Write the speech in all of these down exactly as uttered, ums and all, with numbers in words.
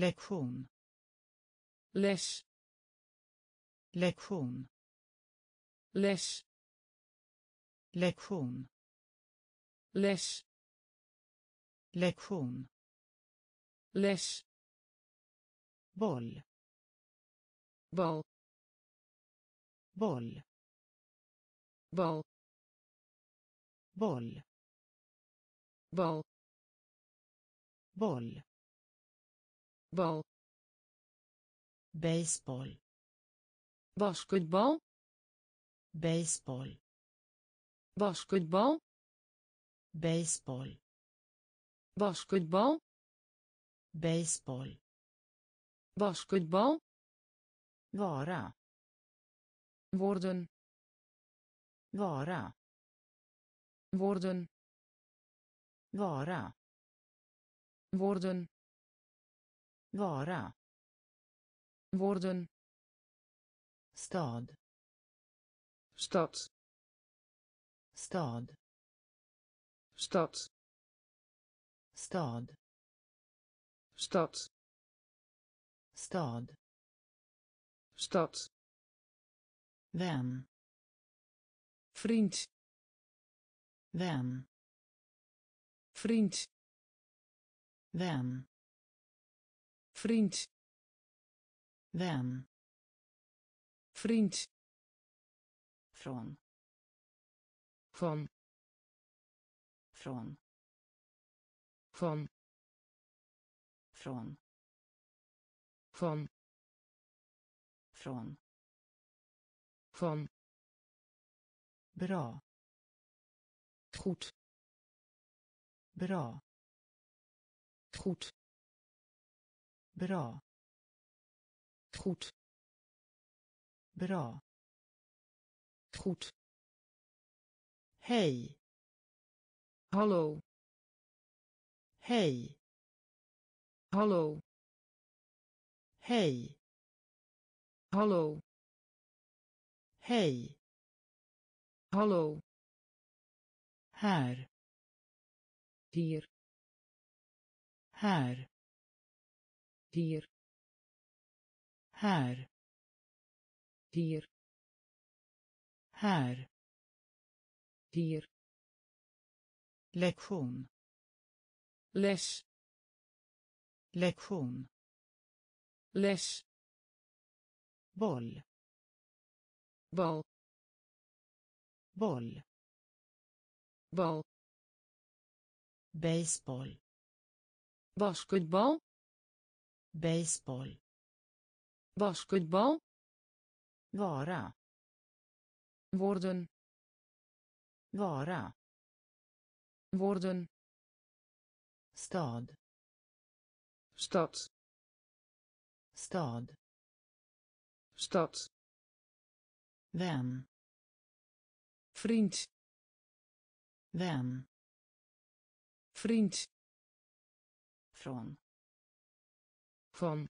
lektion, les, lektion, les, lektion, les, lektion, les, boll, boll, boll, boll, boll, boll, boll, boll, baseball, basketbal, baseball, basketbal, baseball, basketbal, baseball, basketbal, vara, worden, vara, worden, vara, worden, vara, worden, stad, stad, stad, stad, stad, stad, stad, stad, vän, vriend, vän, vriend, vän, vriend, vän, vriend, från, från, från, från, från, från, från, från, bra, goed, bra, goed, bra, goed, bra, goed, hey, hallo, hey, hallo, hey, hallo, hey, hallo, haar, hier, haar, hier, haar, hier, haar, hier, lektion, les, lektion, les, boll, bal, boll, bal, baseball, basketbal, baseball, basketbal, vara, worden, vara, worden, stad, stad, stad, stad, vän, vriend, vän, vriend, från, från,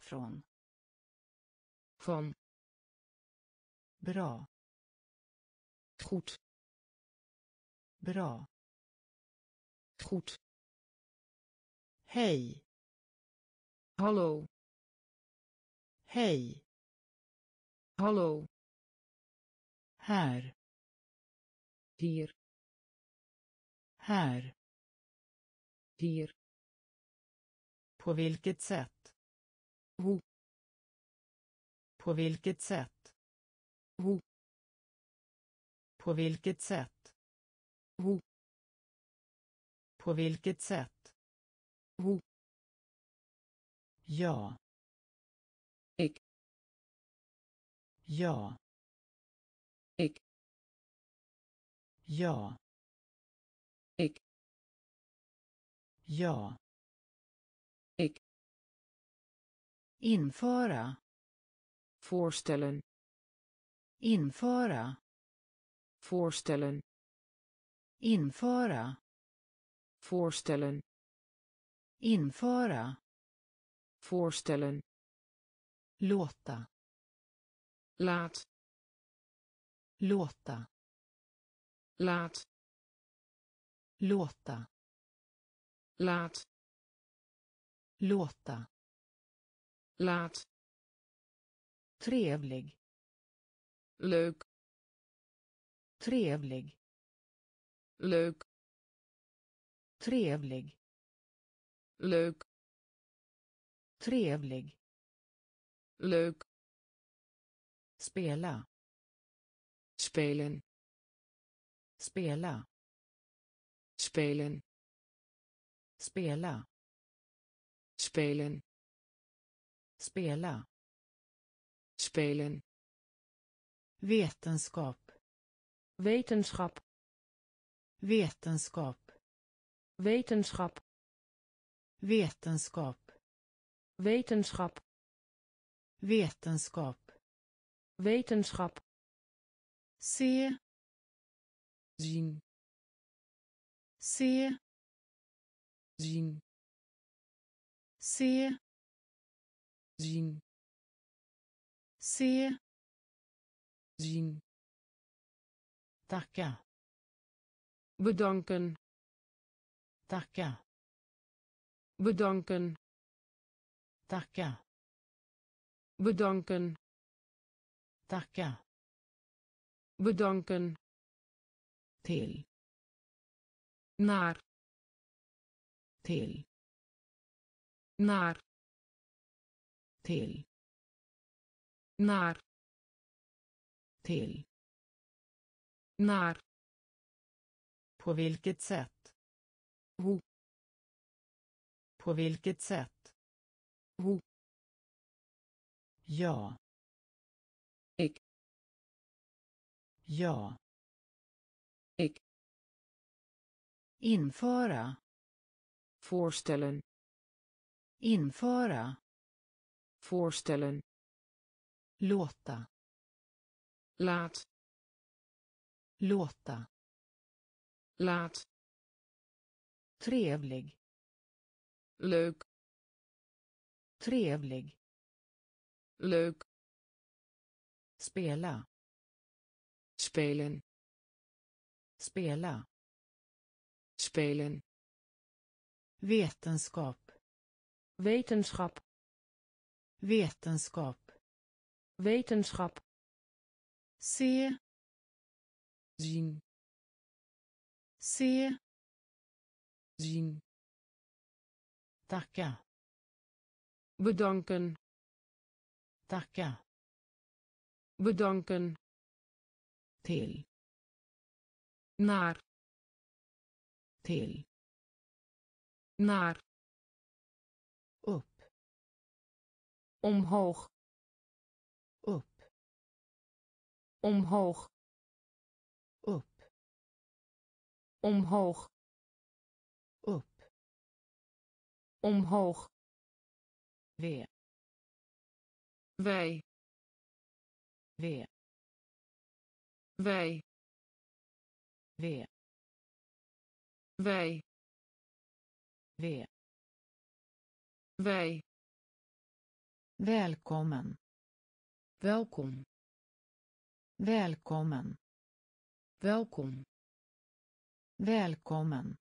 från, från, bra, goed, bra, goed, hey, hallo, hey, hallo, haar, hier, här, hier, på vilket sätt, hoe, på vilket sätt, hoe, på vilket sätt, hoe, på vilket sätt, hoe, ja, ik, ja, ik, ja, ik, ja, ik, införa, voorstellen, införa, voorstellen, införa, voorstellen, införa, voorstellen, låta, laat, låta, laat, låta, laat, låta, laat, trevlig, leuk, trevlig, leuk, trevlig, leuk, trevlig, leuk, spela, spelen, spela, spelen, spela, spelen, spela, spelen, vetenskap, wetenschap, vetenskap, wetenschap, vetenskap, wetenschap, wetenskap, wetenschap, se, zien, se, zien, se, zien, se, zien, tacka, bedanken, tacka, bedanken, tacka, bedanken, tacka, bedanken, till, naar, till, naar, till, naar, till, när, på vilket sätt, hur, på vilket sätt, hur, ja, ik, ja, ik, införa, voorstellen, införa, voorstellen, låta, laat, låta, laat, trevlig, leuk, trevlig, leuk, spela, spelen, spela, spelen, vetenskap, wetenschap, vetenskap, wetenschap, se, zien, se, zien, tacka, bedanken, tacka, bedanken, till, naar, till, naar, upp, omhoog, upp, omhoog, omhoog, op, omhoog, weer, wij, weer, wij, weer, wij, weer, wij, welkomen, welkom, welkomen, welkom, välkommen,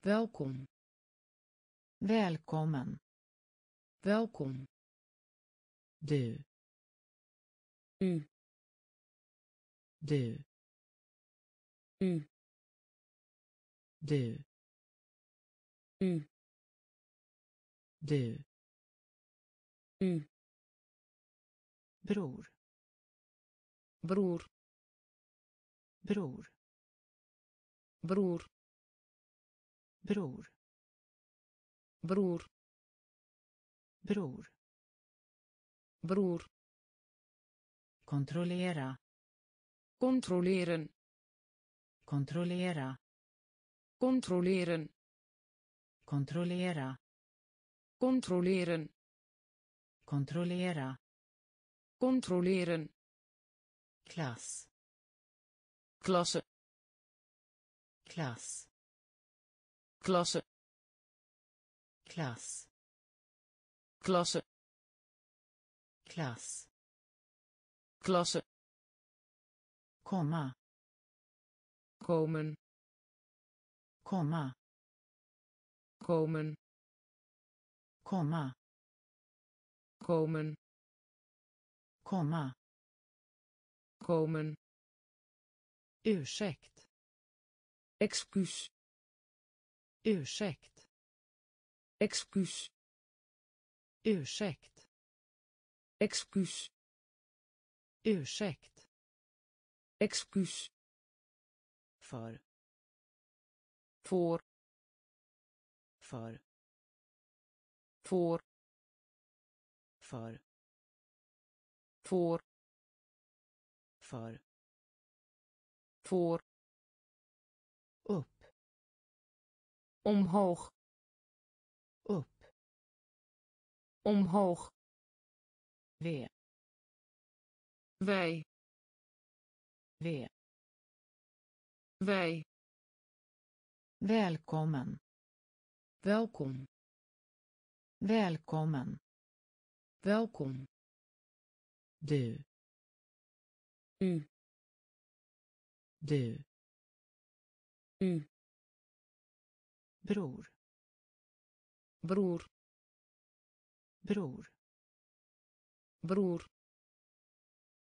välkom, välkommen, välkom, du, u, du, u, du, u, du, u, bror, bror, bror, bror, bror, bror, bror, bror, controlera, controleren, controlera, controleren, controlera, controleren, controlera, controleren, klas, klasse, klas, klasse, klas, klasse, klas, klasse, komma, komen, komma, komen, komma, komen, komma, komen, ursäkt, excuus, ursäkt, excuus, ursäkt, excuus, ursäkt, excuus, för, för, för, för, för, för, för, för, upp, omhoog, upp, omhoog, weer, wij, weer, wij, välkommen, welkom, välkommen, welkom, de, u, de, u, broer, broer, broer, broer,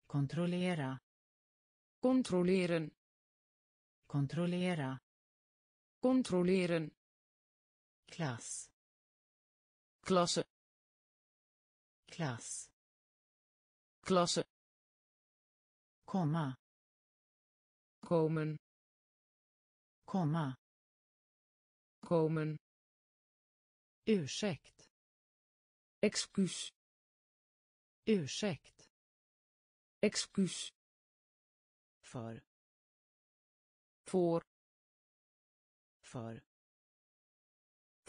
controlera, controleren, controlera, controleren, klas, klasse, klas, klasse, komma, komen, komma, komen, ursäkt, excuus, ursäkt, excuus, för, voor, voor,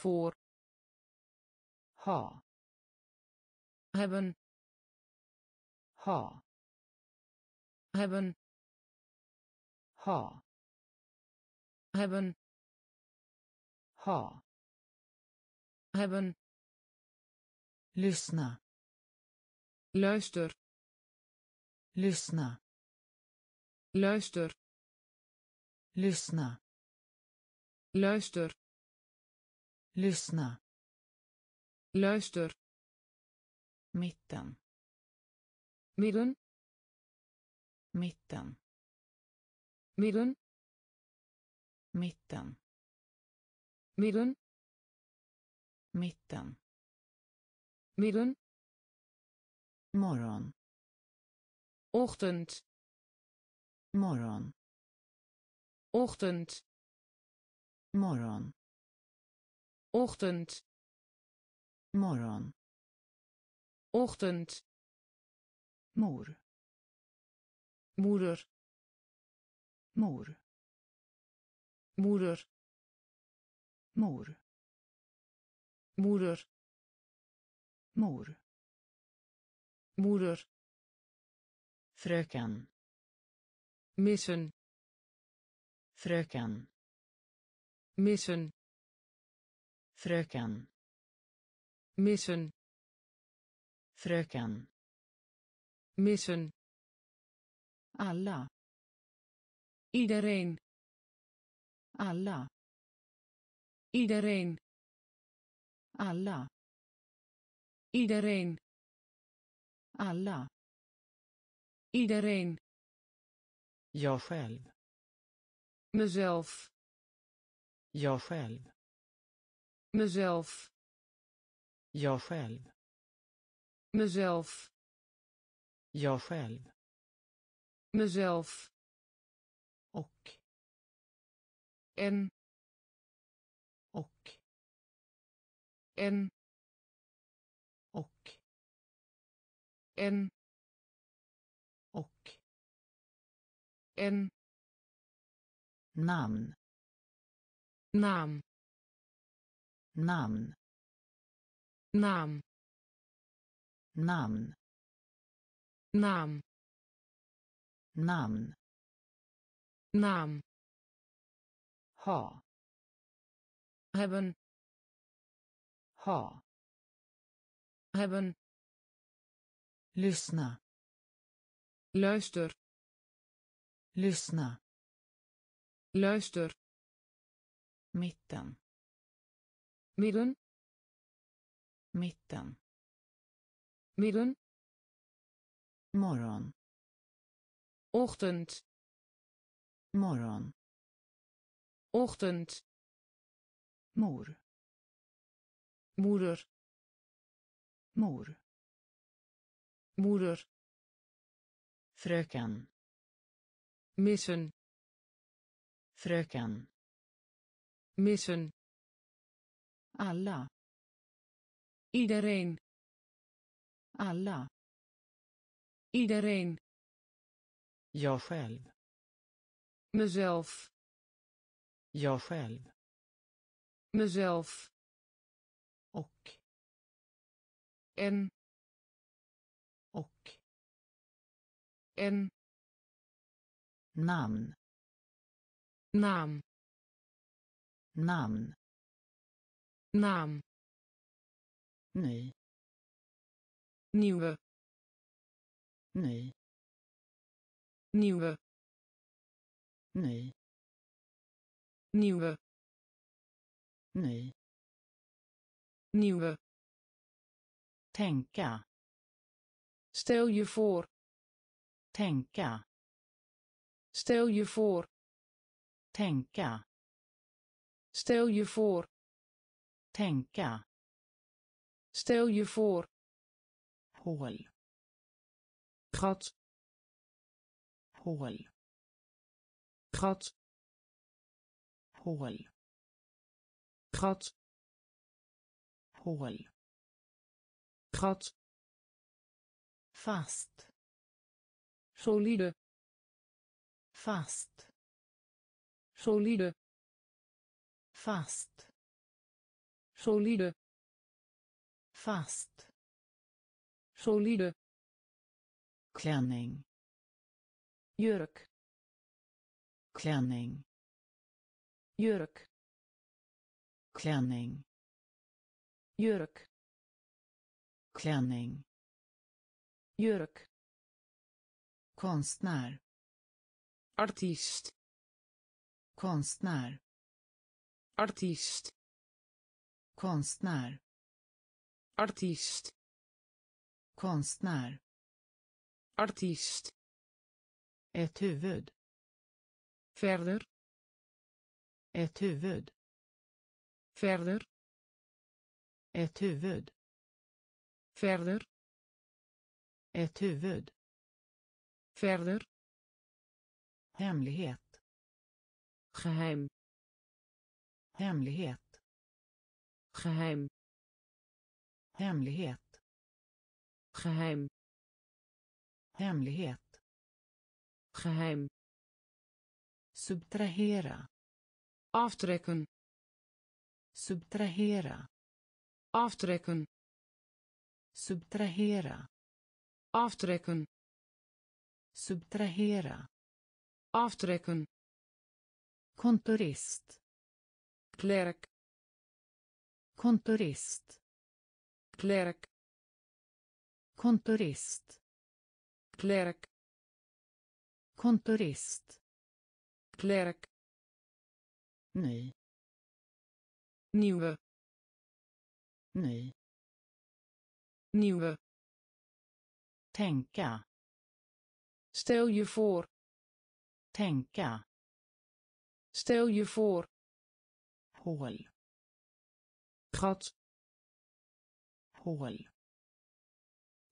voor, ha, hebben, ha, hebben, ha, hebben, ha, hebben, lyssna, luister, lyssna, luister, lyssna, luister, lyssna, luister, mitten, midden, mitten, midden, mitten, midden, mitten, midden, morgon, ochtend, morgon, ochtend, morgon, ochtend, morgon, ochtend, moer, moeder, moer, moeder, moer, moeder, moer, moeder, fröken, missen, fröken, missen, fröken, missen, fröken, missen, alla, iedereen, alla, iedereen, alla, iedereen, alla, iedereen, jag själv, mezelf, jag själv, mezelf, jag själv, mezelf, jag själv, mezelf, och, en, och, en, och, en, och, en, namn, namn, namn, namn, namn, namn, namn, namn, ha, hebben, ha, hebben, lyssna, luister, lyssna, luister, mitten, midden, mitten, midden, morgon, ochtend, morgon, ochtend, mor, moeder, mor, moeder, fröken, missen, fröken, missen, alla, iedereen, alla, iedereen, jag själv, mezelf, jag själv, mezelf, och, en, och, en, namn, namn, namn, namn, ny, nieuwe, ny, nieuwe, ny, nieuwe, ny, nieuwe, tänka, stel je voor, tänka, stel je voor, tänka, stel je voor, tänka, stel je voor, hål, gat, hål, gat, hål, gat, hål, gat, fast, solide, fast, solide, fast, solide, fast, solide, klänning, jurk, klänning, jurk, klänning, jurk, klänning, jurk, konstnär, artist, konstnär, artist, konstnär, artist, konstnär, artist, ett huvud, verder, ett huvud, verder, ett huvud, verder, ett huvud, verder, hemlighet, geheim, hemlighet, geheim, hemlighet, geheim, hemlighet, geheim, subtrahera, aftrekken, subtrahera, aftrekken, subtrahera, aftrekken, subtrahera, aftrekken, kontorist, klerk, kontorist, klerk, kontorist, klerk, kontorist, klerk, ny, nieuwe, ny, nieuwe, tänka, stel je voor, tänka, stel je voor, hål, gat, hål,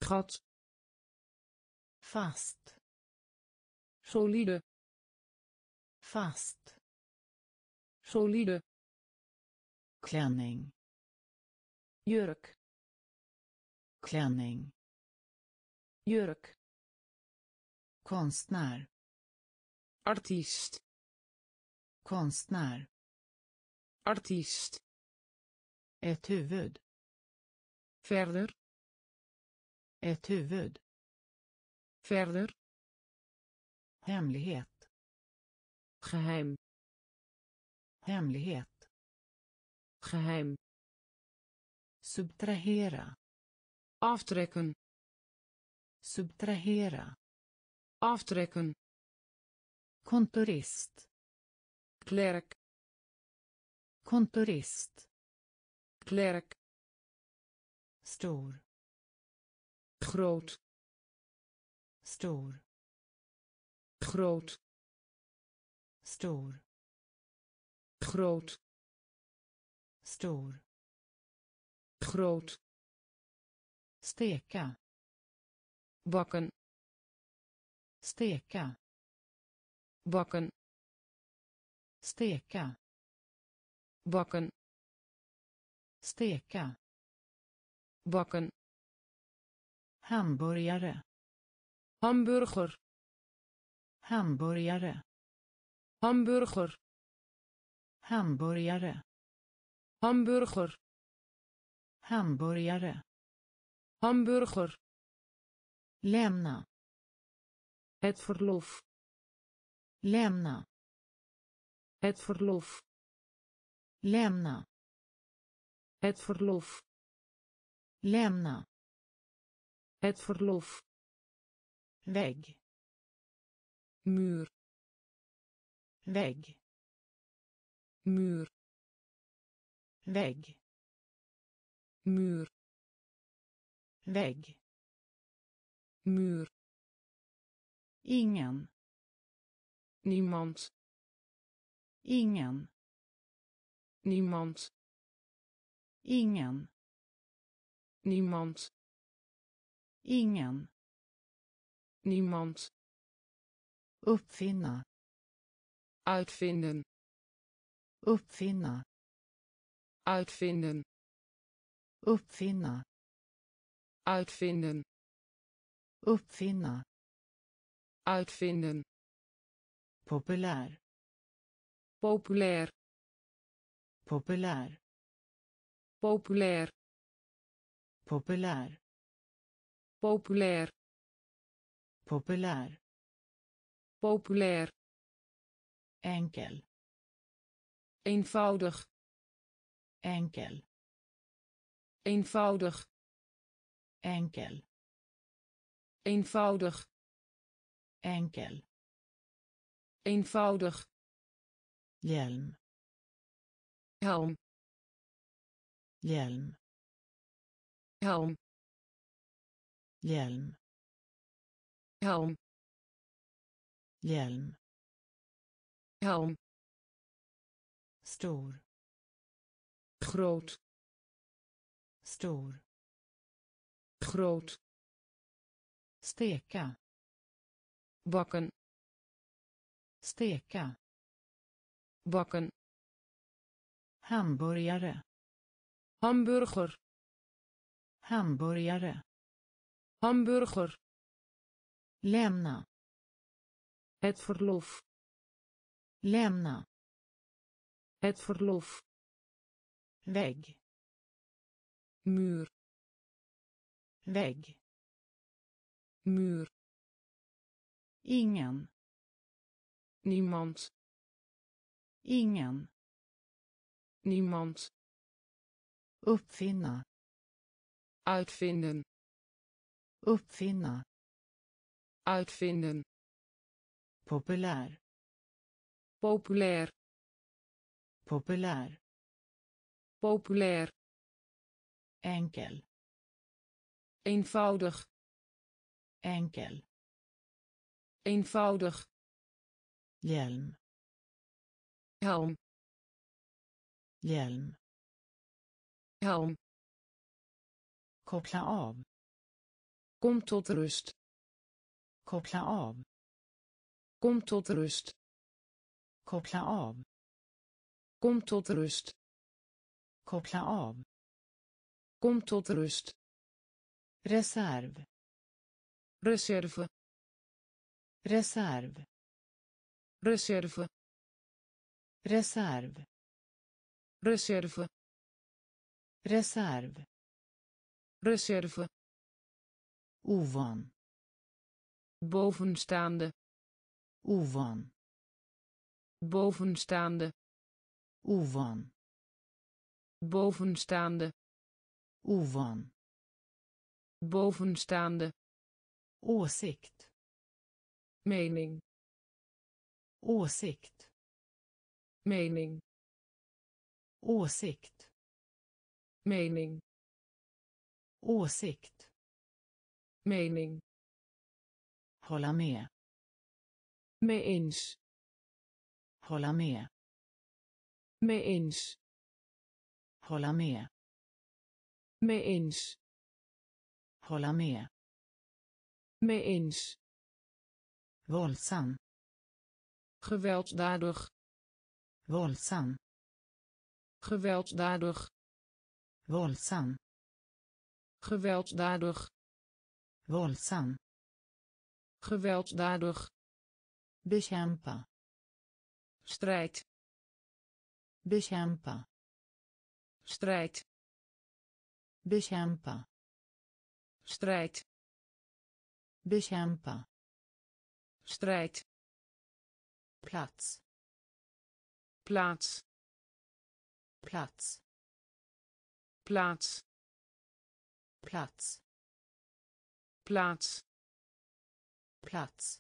gat, fast, solide, fast, solide, klänning, jurk, klänning, jurk, konstnär, artist, konstnär, artist, ett huvud, verder, ett huvud, verder, hemlighet, geheim, hemlighet, geheim, subtrahera, aftrekken, subtrahera, aftrekken, kontorist, klerk, kontorist, klerk, stor, groot, stor, groot, stor, groot, stor, groot, steka, bakken, steka, bakken, steka, bakken, steka, bakken, hamburgare, hamburger, hamburgare, hamburger, hamburgare, hamburger, hamburgare, hamburger, lämna, het verlof, lämna, het verlof, lämna, het verlof, lämna, het verlof, vägg, muur, vägg, muur, vägg, muur, vägg, muur, ingen, niemand, ingen, niemand, ingen, niemand, ingen, niemand, uppfinna, uitvinden, uppfinna, uitvinden, uppfinna, uitvinden, uppfinna, uitvinden, populär, populär, populär, populär, populär, populär, populär, populär, enkel, eenvoudig, enkel, eenvoudig, enkel, eenvoudig, enkel, eenvoudig, hjelm, helm, hjelm, helm, hjelm, helm, hjelm, helm, stor, groot, stor, groot, steka, bakken, steka, bakken, hamburgare, hamburger, hamburgare, hamburger, lämna, het verlof, lämna, het verlof, vägg, muur, vägg, muur, ingen, niemand, ingen, niemand, uppfinna, uitvinden, uppfinna, uitvinden, populär, populär, populär, populär, enkel, eenvoudig, enkel, eenvoudig, hjelm, helm, hjelm, helm, koppla av, kom tot rust, koppla av, kom tot rust, koppla av, kom tot rust, koppla av, kom tot rust, reserv, reserve, reserv, reserve, reserv, reserve, reserv, reserve, ovan, bovenstaande, ovan, bovenstaande, ovan, bovenstaande, ovan, bovenstaande, åsikt, mening, åsikt, mening, åsikt, mening, Åsikt. Mening. Hålla med. Med ens. Hålla med. Med ens. Hålla med. Med ens. Hålla med. Med eens. Våldsam. Gewelddadig. Våldsam. Gewelddadig. Våldsam. Gewelddadig. Våldsam. Gewelddadig. Bekämpa. Strijd. Bekämpa. Strijd. Bekämpa. Strijd. Bekämpa. Strijd. Plats. Plaats. Plats. Plaats. Plats. Plaats. Plats.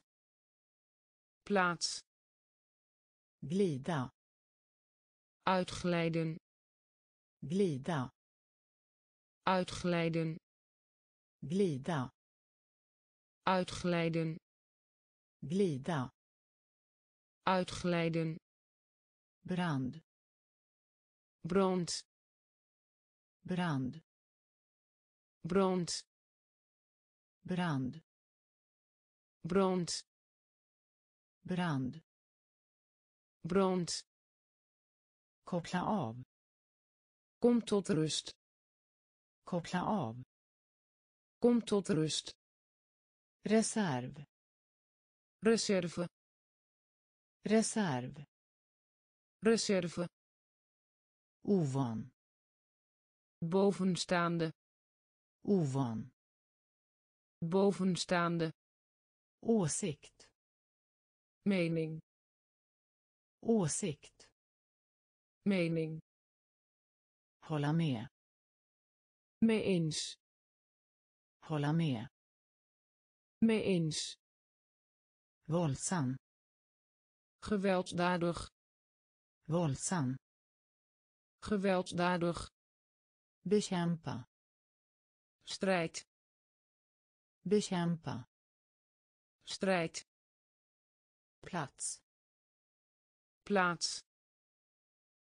Plaats. Glida. Uitglijden. Glida. Uitglijden. Glida. Uitglijden. Glida. Uitglijden. Brand. Brand. Brand. Brand. Brand. Brand. Brand. Brand. Koppla av. Kom tot rust. Koppla av. Kom tot rust. Reserv. Reserve. Reserv. Reserve. Ovan. Bovenstaande. Ovan. Bovenstaande. Åsikt. Mening. Åsikt. Mening. Hålla med. Mee eens. Hålla med. Mee eens. Våldsam. Gewelddadig. Våldsam. Gewelddadig. Bekämpa. Strijd. Bekämpa. Strijd. Plats. Plaats.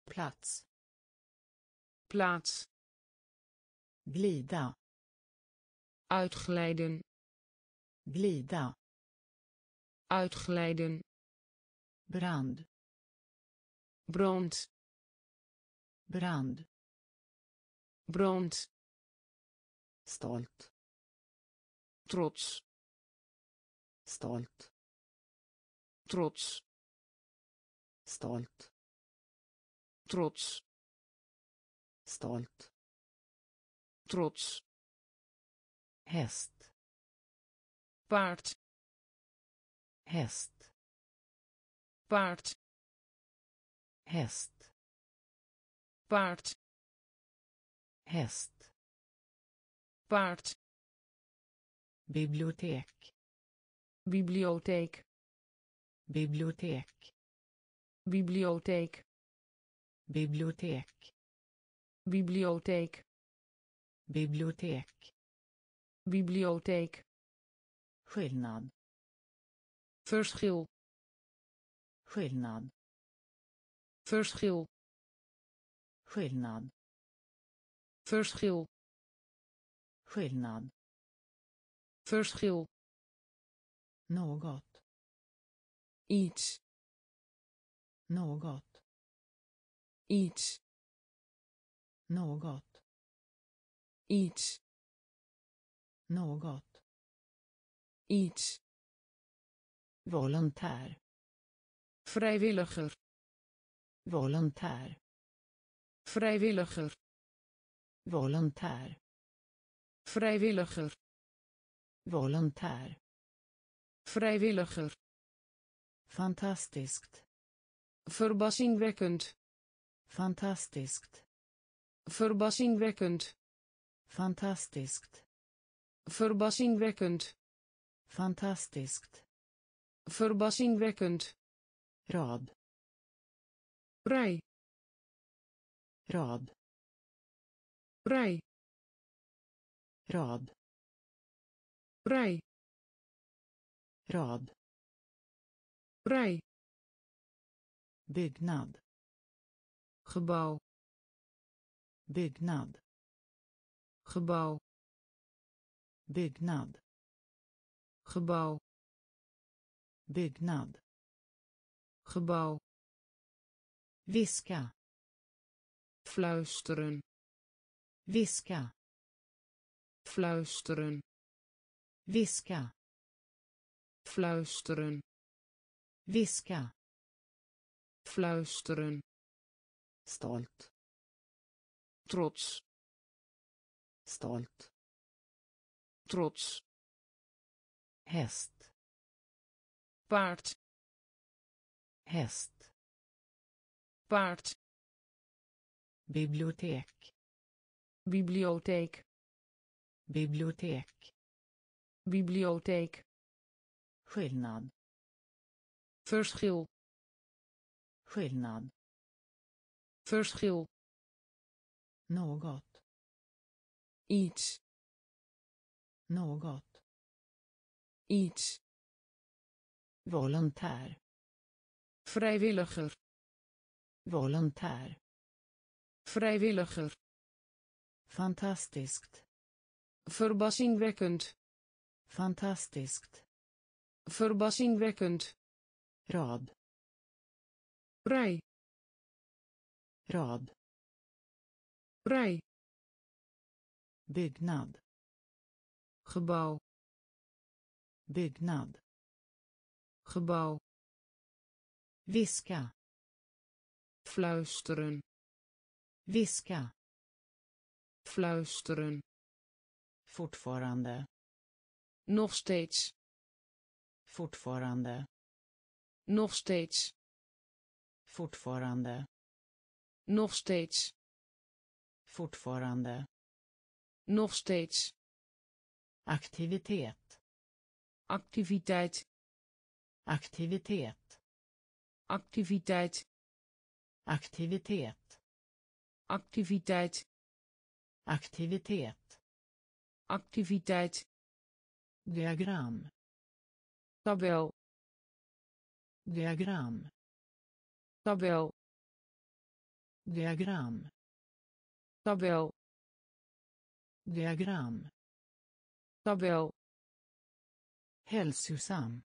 Plats. Plaats. Glida. Uitglijden. Glida. Uitglijden. Brand. Brand. Brand. Brand. Stolt. Trots. Stolt. Trots. Stolt. Trots. Stolt. Trots. Häst. Paard. Häst. Paard. Häst. Paard. Häst. Paard. Bibliotheek. Bibliotheek. Bibliotheek. Bibliotheek. Bibliotheek. Bibliotheek. Bibliotheek. Bibliotheek. Skillnad. Verschil. Skillnad. Verschil. Skillnad. Verschil. Skillnad. Verschil. Något. Iets. Något. Iets. Något. Iets. Något. Iets. Volontär. Vrijwilliger. Volontär. Vrijwilliger. Volontär. Vrijwilliger. Volontär. Vrijwilliger. Fantastiskt. Verbazingwekkend. Fantastiskt. Verbazingwekkend. Fantastiskt. Verbazingwekkend. Fantastiskt. Verbazingwekkend. Rad. Rij. Rad. Rij. rad rij rad rij byggnad gebouw byggnad gebouw byggnad gebouw byggnad gebouw viska fluisteren viska fluisteren viska fluisteren viska fluisteren stolt trots stolt trots häst paard häst paard bibliotek bibliotheek bibliotheek bibliotheek skillnad verschil skillnad verschil något iets något iets volontär vrijwilliger volontär vrijwilliger fantastiskt verbazingwekkend fantastiskt verbazingwekkend rad rij rad rij byggnad gebouw byggnad gebouw viska fluisteren viska fluisteren fortfarande nog steeds fortfarande nog steeds fortfarande nog steeds fortfarande nog steeds aktivitet activiteit activiteit activiteit activiteit activiteit activiteit activiteit diagram tabel diagram tabel diagram tabel diagram tabel hälsosam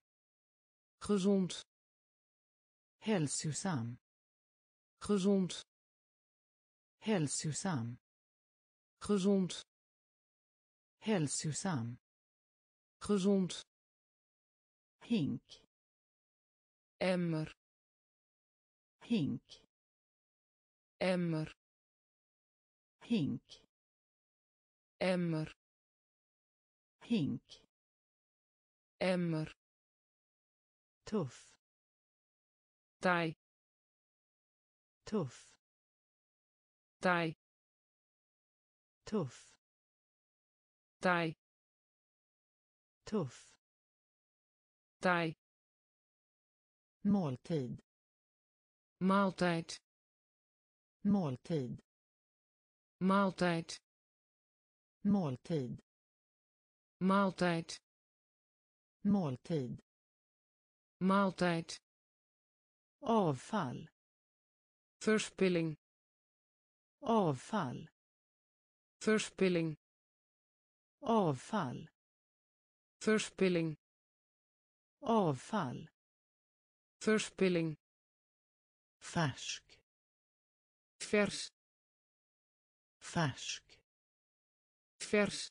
gezond hälsosam gezond hälsosam gezond hälsosam gezond hink emmer hink emmer hink emmer hink emmer tuff taai tuff taai tuff taai tuff taai maaltijd maaltijd maaltijd maaltijd maaltijd maaltijd maaltijd maaltijd avfall verspilling avfall verspilling avfall verspilling avfall verspilling färsk vers färsk vers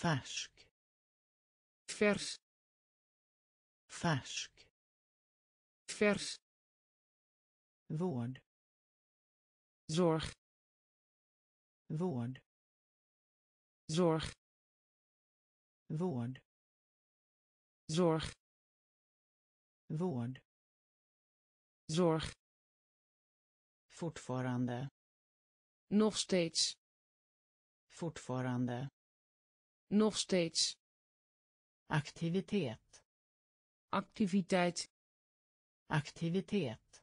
färsk vers färsk vers woord zorg woord zorg woord zorg woord zorg fortfarande nog steeds fortfarande nog steeds activitet activiteit activitet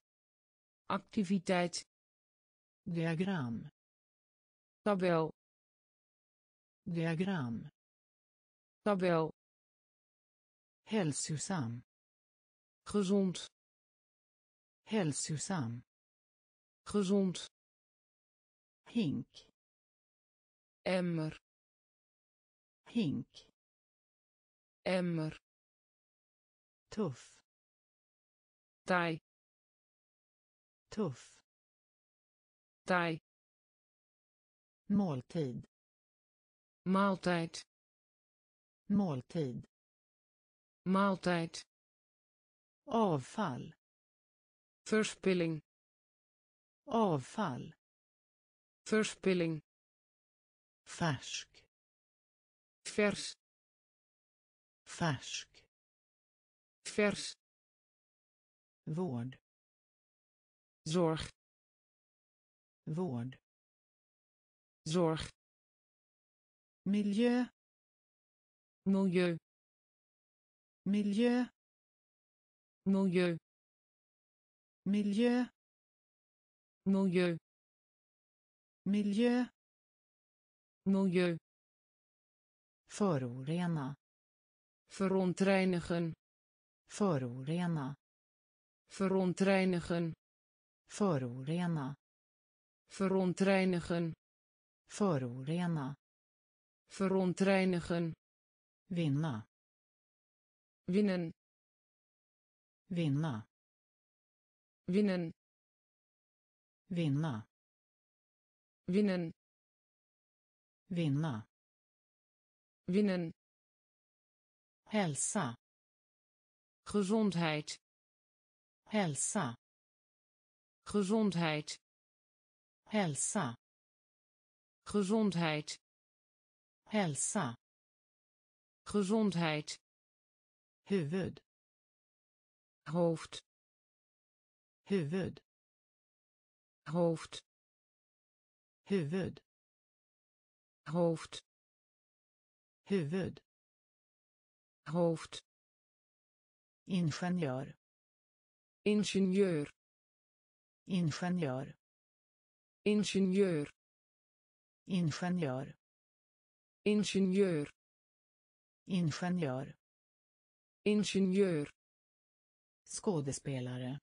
activiteit diagram tabel diagram, tabel, hälsosam, gezond, hälsosam, gezond, hink, emmer, hink, emmer, tuff, taai, tuff, taai, maaltijd, maaltijd, maaltijd, maaltijd, avfall, verspilling, avfall, verspilling, färsk, vers, färsk, vers, vård, zorg, vård, zorg, milieu, milieu, milieu, milieu, milieu, milieu, milieu, milieu, förorena, verontreinigen, förorena, verontreinigen, förorena, verontreinigen, förorena, verontreinigen, vinna, winnen, vinna, winnen, vinna, winnen, vinna, winnen, hälsa, gezondheid, hälsa, gezondheid, hälsa, gezondheid, hälsa, gezondheid, huvud, hoofd, huvud, hoofd, huvud, hoofd, huvud, hoofd, ingenjör, ingenjör, ingenjör, ingenjör, ingenjör, ingenjör, ingenjör, ingenjör, skådespelare,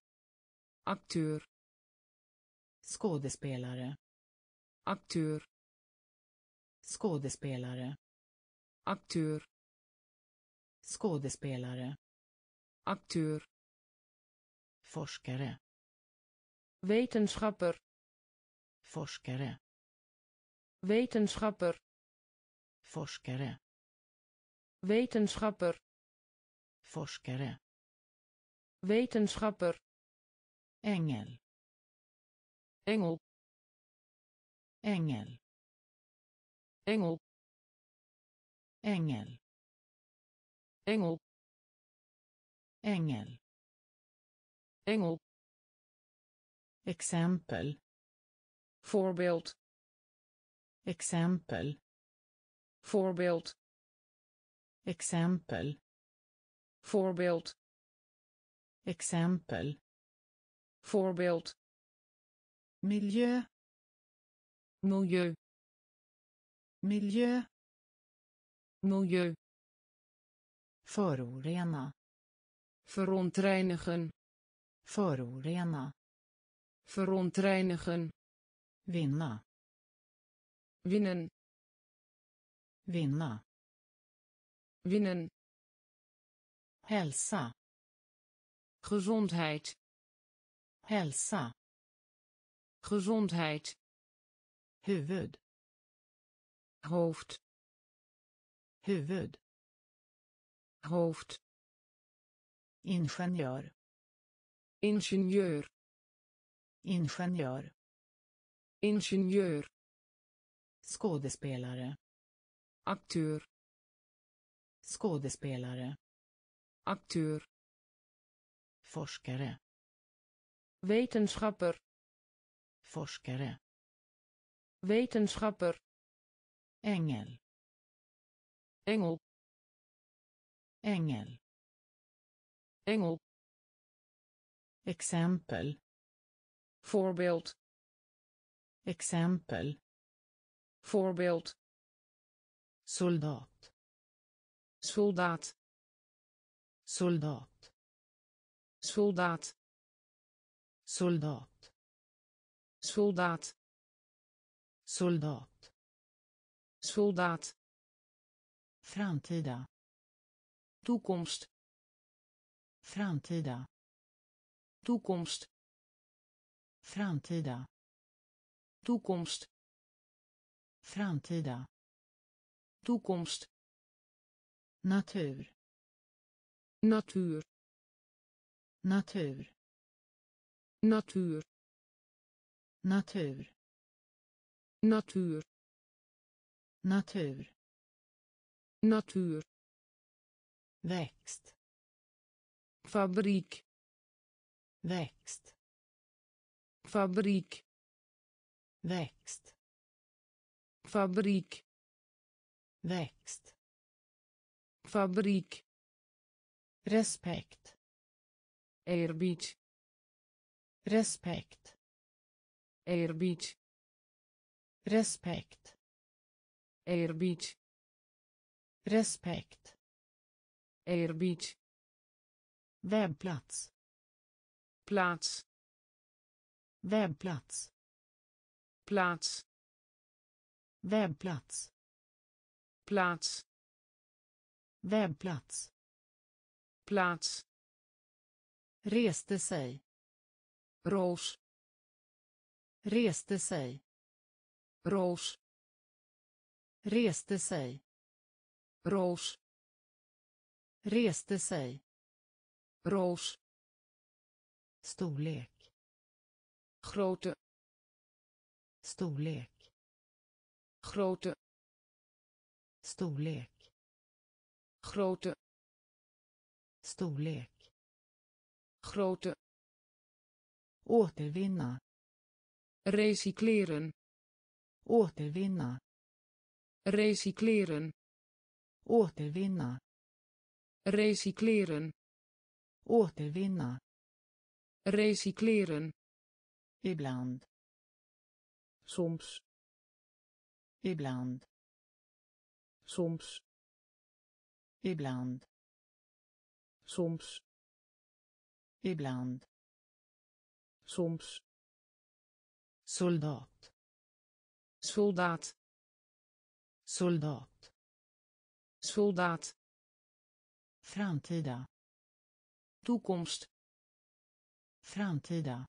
aktör, skådespelare, aktör, skådespelare, aktör, skådespelare, aktör, forskare, wetenschapper, forskare, wetenschapper, forskare, wetenschapper, forskare, wetenschapper, engel, engel, engel, engel, engel, engel, engel, engel, exempel, voorbeeld, exempel, voorbeeld, exempel, voorbeeld, exempel, voorbeeld, milieu, milieu, milieu, milieu, förorena, verontreinigen, förorena, verontreinigen, vinna, winnen, vinna, winnen, hälsa, gezondheid, hälsa, gezondheid, huvud, hoofd, huvud, hoofd, ingenjör, ingenjör, ingenjör, ingenjör, skådespelare, aktör, skådespelare, aktör, forskare, wetenschapper, forskare, wetenschapper, engel, engel, engel, engel, exempel, voorbeeld, exempel, voorbeeld, soldaat, soldaat, soldaat, soldaat, soldaat, soldaat, soldaat, soldaat, framtida, toekomst, framtida, toekomst, framtida, toekomst, framtida, toekomst, natuur, natuur, natuur, natuur, natuur, natuur, natuur, natuur, växt, fabrik, växt, fabrik, växt, fabrik, växt, fabrik, respekt, erbit, respekt, erbit, respekt, erbit, respekt, erbit, webbplats, plats, webbplats, plats, webbplats, plats, webbplats, plats, reste sig, roos, reste sig, roos, reste sig, roos, reste sig, roos, storlek, grote, storlek, grote, storlek, grote, storlek, grote, återvinna, recycleren, återvinna, recycleren, återvinna, recycleren, återvinna, recycleren, ibland, soms, ibland, soms, ibland, soms, ibland, soms, soldaat, soldaat, soldaat, soldaat, framtida, toekomst, framtida,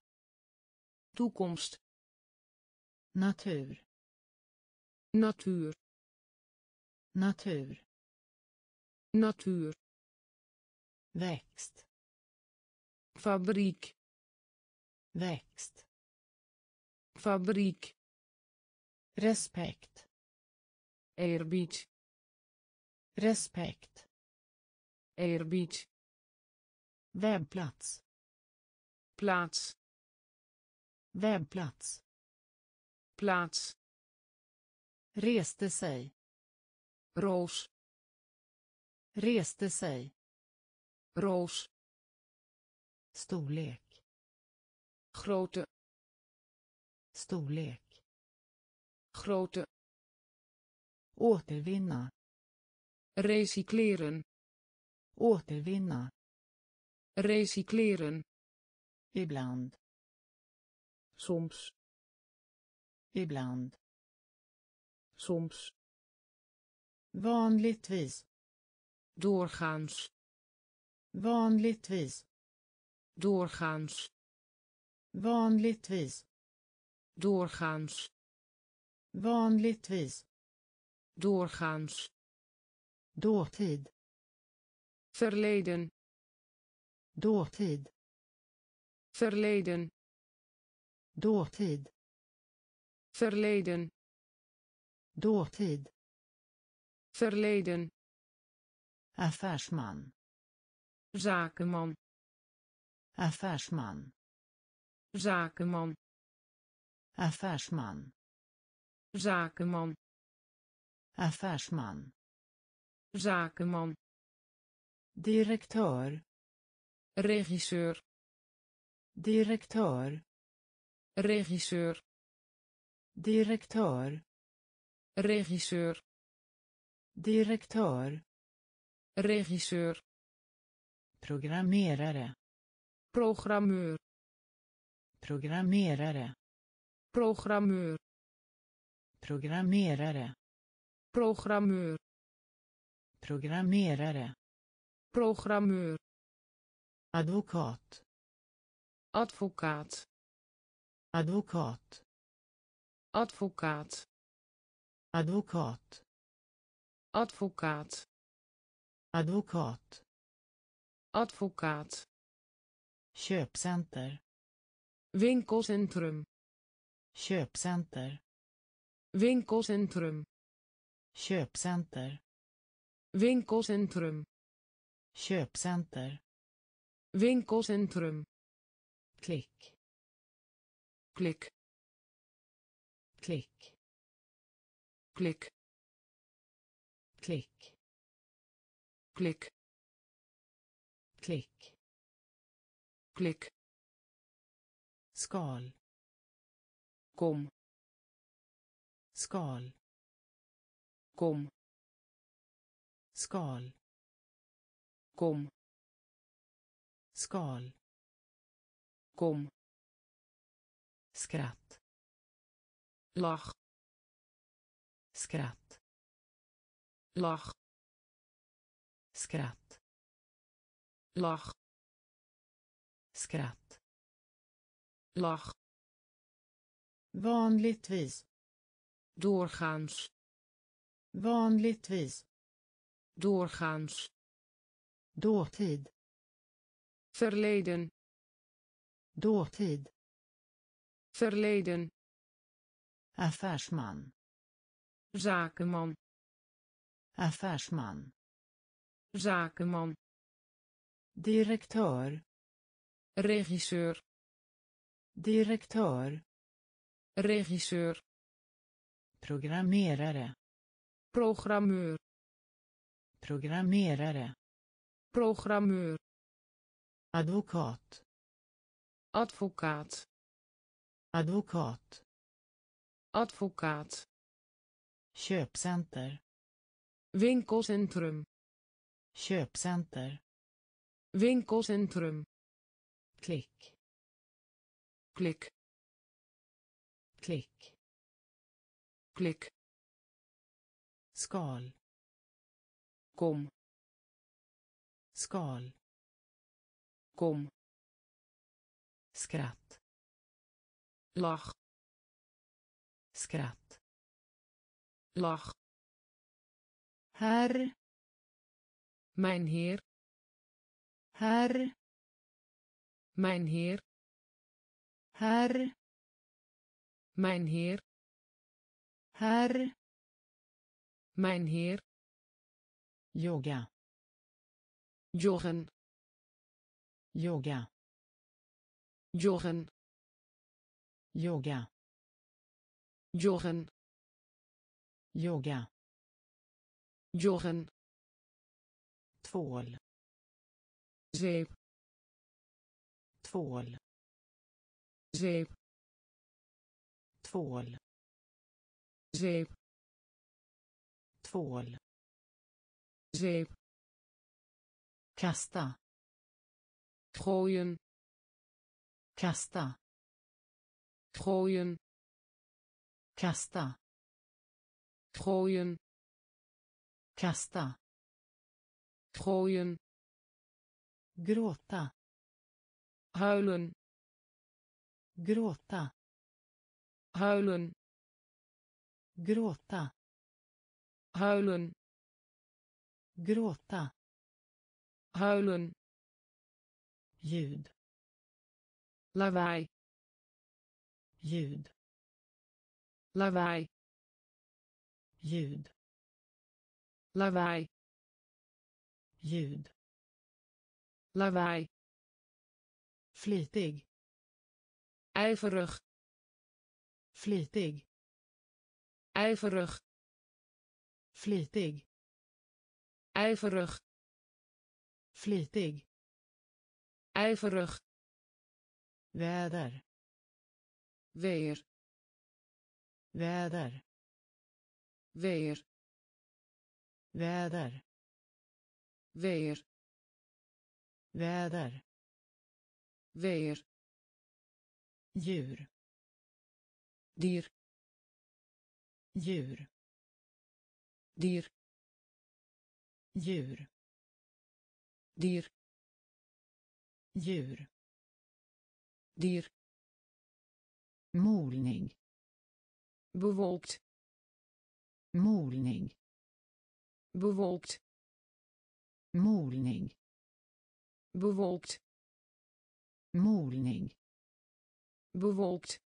toekomst, natuur, natuur, natuur, natuur, växt, fabrik, växt, fabrik, respekt, erbit, respekt, erbit, webbplats, plats, webbplats, plats, reste sig, roos, reste sig, roos, storlek, grote, storlek, grote, återvinna, recycleren, återvinna, recycleren, ibland, soms, ibland, soms, vanligtvis, doorgaans, vanligtvis, doorgaans, vanligtvis, doorgaans, vanligtvis, doorgaans, doortid, verleden, doortid, verleden, doortid, verleden, doortid, verleden, affärsman, zakenman, affärsman, zakenman, affärsman, zakenman, affärsman, zakenman, direktör, regisseur, direktör, regisseur, direktör, regisseur, Directeur. Regisseur. Programmerare. Programmeur. Programmerare. Programmeur. Programmerare. Programmeur. Programmerare. Programmeur. Advocaat. Advocaat. Advocaat. Advocaat. Advocaat. Advocaat. Advocaat. Advocaat. Köpcenter. Winkelcentrum. Köpcenter. Winkelcentrum. Köpcenter. Winkelcentrum. Köpcenter. Winkelcentrum. Klik. Klik. Klik. Klik. Klik. Klik. Klik. Klik. Skal. Kom. Skal. Kom. Skal. Kom. Skal. Kom. Skratt. Lach. Skratt. Lach. Skratt. Lach. Skratt. Lach. Vanligtvis. Doorgaans. Vanligtvis. Doorgaans. Doortid. Verleden. Doortid. Verleden. Affärsman. Zakenman. Affärsman. Zakenman. Directeur. Regisseur. Directeur. Regisseur. Programmerare. Programmeur. Programmerare. Programmeur. Advocaat. Advocaat. Advocaat. Advocaat. Köpcenter. Winkelcentrum. Köpcenter. Winkelcentrum. Klik. Klik. Klik. Klik. Skal. Kom. Skal. Kom. Skratt. Lach. Skratt. Lach. Herr. Mijn heer. Herr. Mijn heer. Herr. Mijn heer. Herr. Mijn heer. Yoga. Joggen. Yoga. Joggen. Yoga. Joggen. Yoga. Joggen. Tvål. Zeep. Tvål. Zeep. Tvål. Zeep. Tvål. Zeep. Kasta. Gooien. Kasta. Gooien. Kasta. Gooien. Kasta. Gooien. Gråta. Huilen. Gråta. Huilen. Gråta. Huilen. Gråta. Huilen. Ljud. Lawaai. Ljud. Lawaai. Ljud. Lawaai. Ljud. Lawaai. Vlitig. Ijverig. Vlitig. Ijverig. Vlitig. Ijverig. Vlitig. Ijverig. Väder. Weer. Väder. Weer. väder, väder, väder, väder, djur, dyr, djur, dyr, djur, dyr, djur, dyr, molning, bewolkt, molning, bewolkt, molning, bewolkt, molning, bewolkt,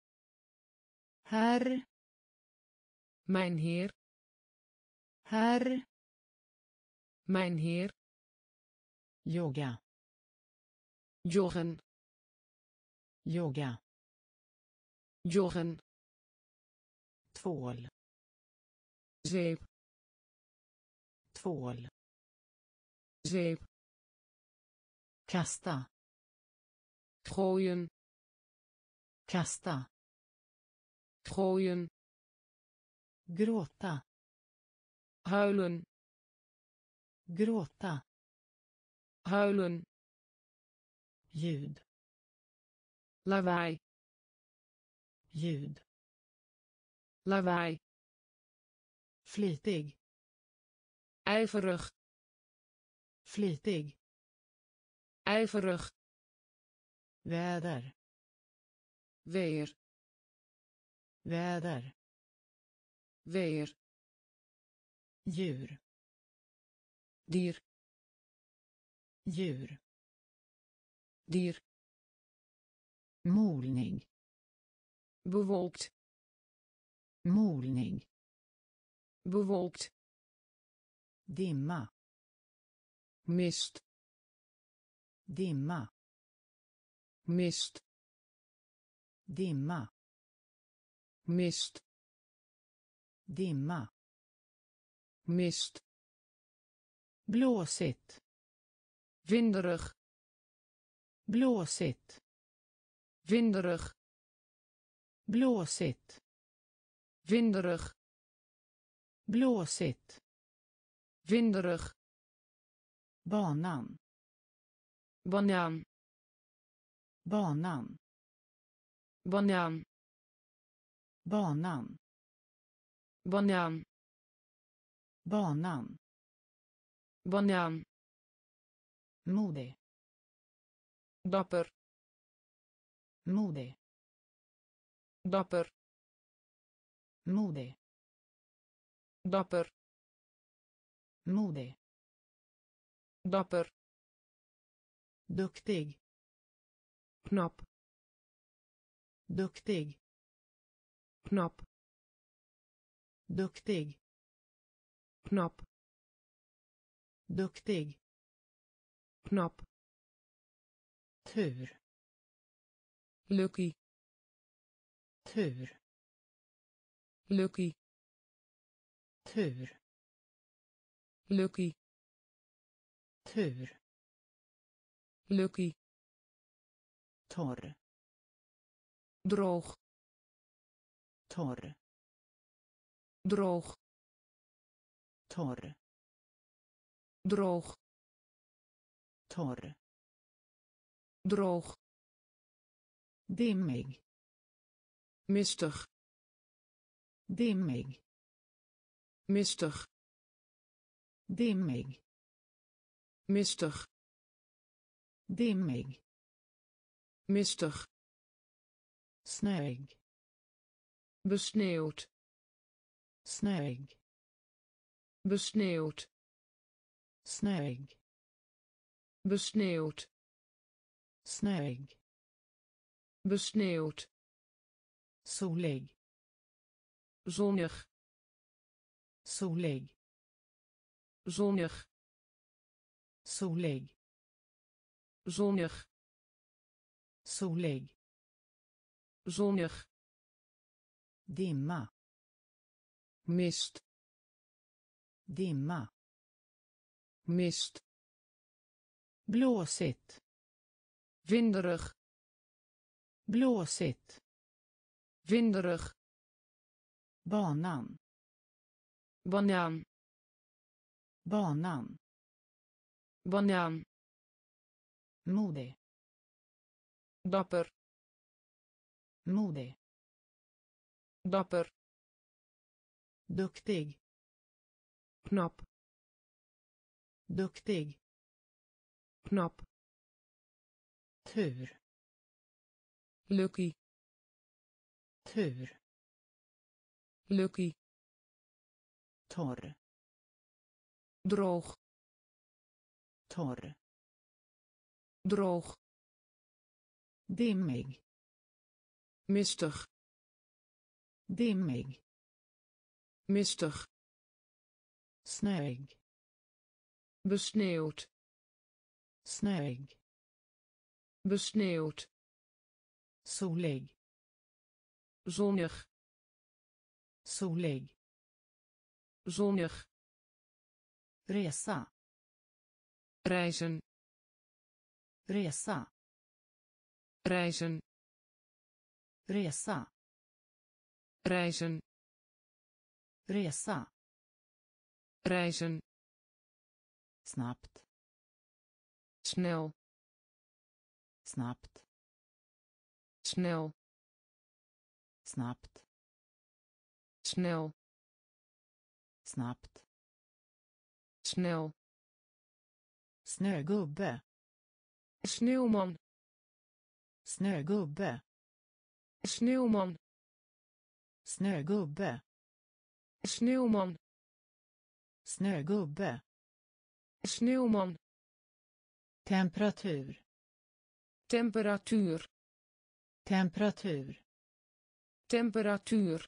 herr, mijn heer, herr, mijn heer, yoga, joggen, yoga, joggen, tvål, zeep, tvål, zeep, kasta, gooien, kasta, gooien, gråta, huilen, gråta, huilen, ljud, lawaai, ljud, lawaai, flitig, ijverig, flitig, ijverig, väder, weer, väder, weer, djur, dier, djur, dier, molning, bewolkt, molning, bewolkt, dimma, mist, dimma, mist, dimma, mist, dimma, mist, blåsigt, vinderig, blåsigt, vinderig, blåsigt, vinderig, blåsigt, vinderig, banan, banan, banan, banan, banan, banan, banan, banan, modig, dapper, modig, dapper, modig, dapper, modig, dapper, duktig, knap, duktig, knap, duktig, knap, duktig, knap, tur, lucky, tur, lucky, tur, lucky, tur, lucky, torr, droog, torr, droog, torr, droog, torr, droog, dimmig, mistig, dimmig, mistig, dimmig, mistig, dimmig, mistig, snöig, besneeuwd, snöig, besneeuwd, snöig, besneeuwd, snöig, besneeuwd, solig, zonnig, solig, zonnig, solig, zonnig, solig, zonnig, dimma, mist, dimma, mist, blåsigt, vinderig, blåsigt, vinderig, banan, banan, banan, banan, modig, dapper, modig, dapper, duktig, knapp, duktig, knapp, tur, lucky, tur, lucky, torr, droog, torr, droog, dimmig, mistig, dimmig, mistig, snöig, besneeuwd, snöig, besneeuwd, solig, zonnig, solig, zonnig, resa, reizen, resa, reizen, resa, reizen, resa, reizen, snapt, snel, snapt, snel, snapt, snel, snapt, snel, snögubbe, sneeuwman, snögubbe, sneeuwman, snögubbe, sneeuwman, snögubbe, sneeuwman, temperatur, temperatur, temperatur, temperatur,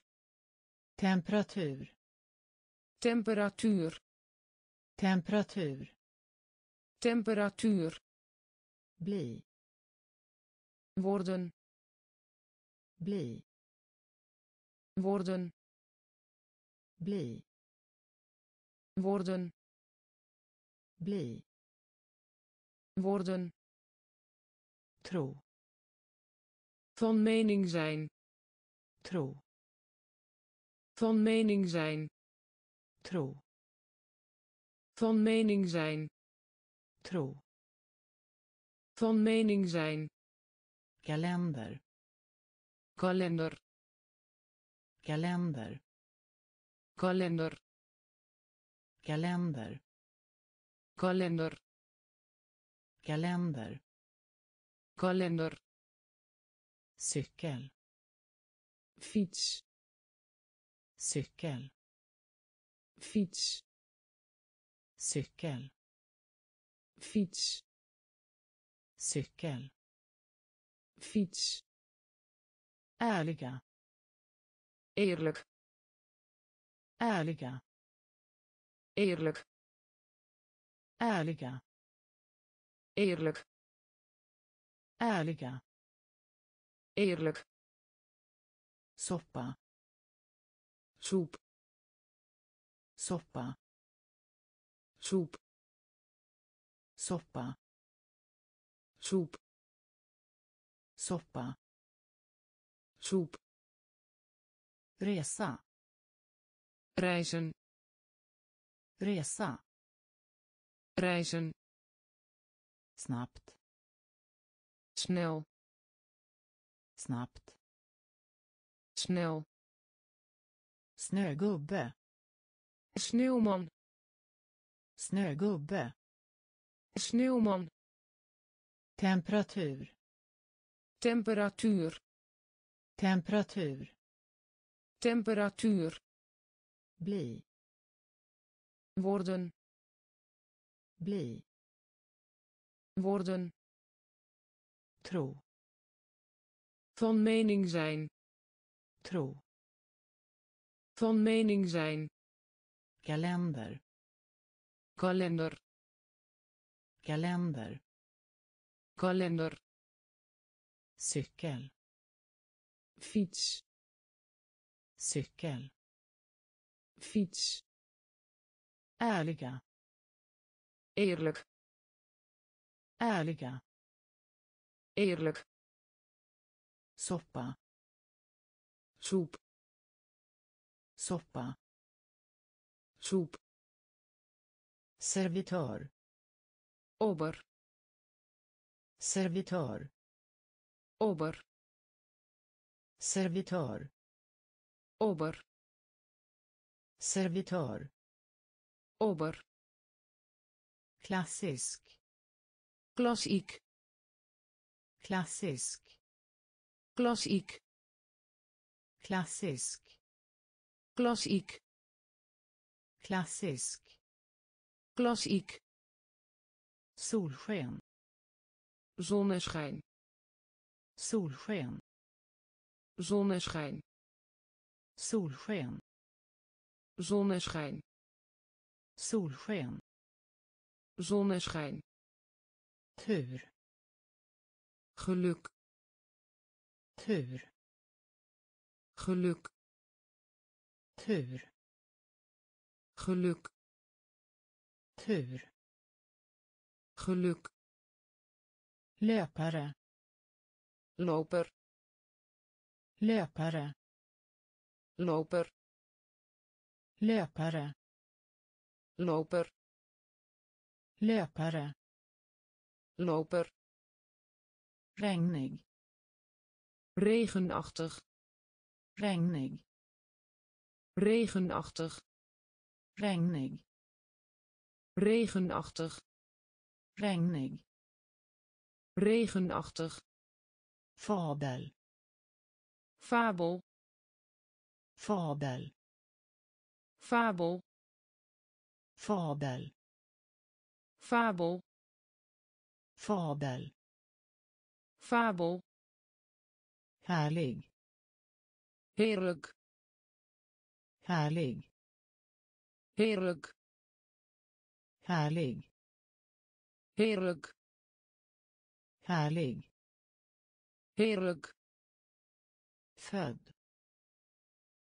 temperatur, temperatur, temperatur, temperatur, bli, worden, bli, worden, bli, worden, bli, worden, tro, van mening zijn, tro, van mening zijn, tro, van mening zijn, tro, van mening zijn, kalender, kalender, kalender, kalender, kalender, kalender, kalender, kalender, cykel, fiets, cykel, fiets, cykel, fiets, cykel, fiets, ärliga, eerlijk, ärliga, eerlijk, ärliga, eerlijk, ärliga, eerlijk, soppa, soep, soppa, soep, soppa, soep, soppa, soep, resa, reizen, resa, reizen, snapt, snel, snapt, snel, snögubbe, sneeuwman, snögubbe, sneeuwman, temperatur, temperatur, temperatur, temperatur, bli, worden, bli, worden, tro, van mening zijn, tro, van mening zijn, kalender, kalender, kalender, kalender, cykel, fiets, cykel, fiets, ärliga, eerlijk, ärliga, eerlijk, soppa, soep, soppa, soep, Servitör. Ober. Servitör. Ober. Servitör. Ober. Servitör. Ober. Klassisk. Klassiek. Klassisk. Klassiek. Klassisk. Klassiek. Klassisk. Klassiek. Solsken. Zonneschijn. Solsken. Zonneschijn. Solsken. Zonneschijn. Solsken. Zonneschijn. Tur. Geluk. Tur. Geluk. Tur. Geluk. Tur. Geluk. Löpare. Loper. Löpare. Loper. Löpare. Loper. Löpare. Loper. Regnig. Regenachtig. Regnig. Regenachtig. Regnig. Regenachtig. Regnig. Regenachtig. Fabel. Fabel. Fabel. Fabel. Fabel. Fabel. Fabel. Fabel. Härlig. Heerlijk. Härlig. Heerlijk. Härlig. Heerlijk. Härlig. Heerlijk. Född.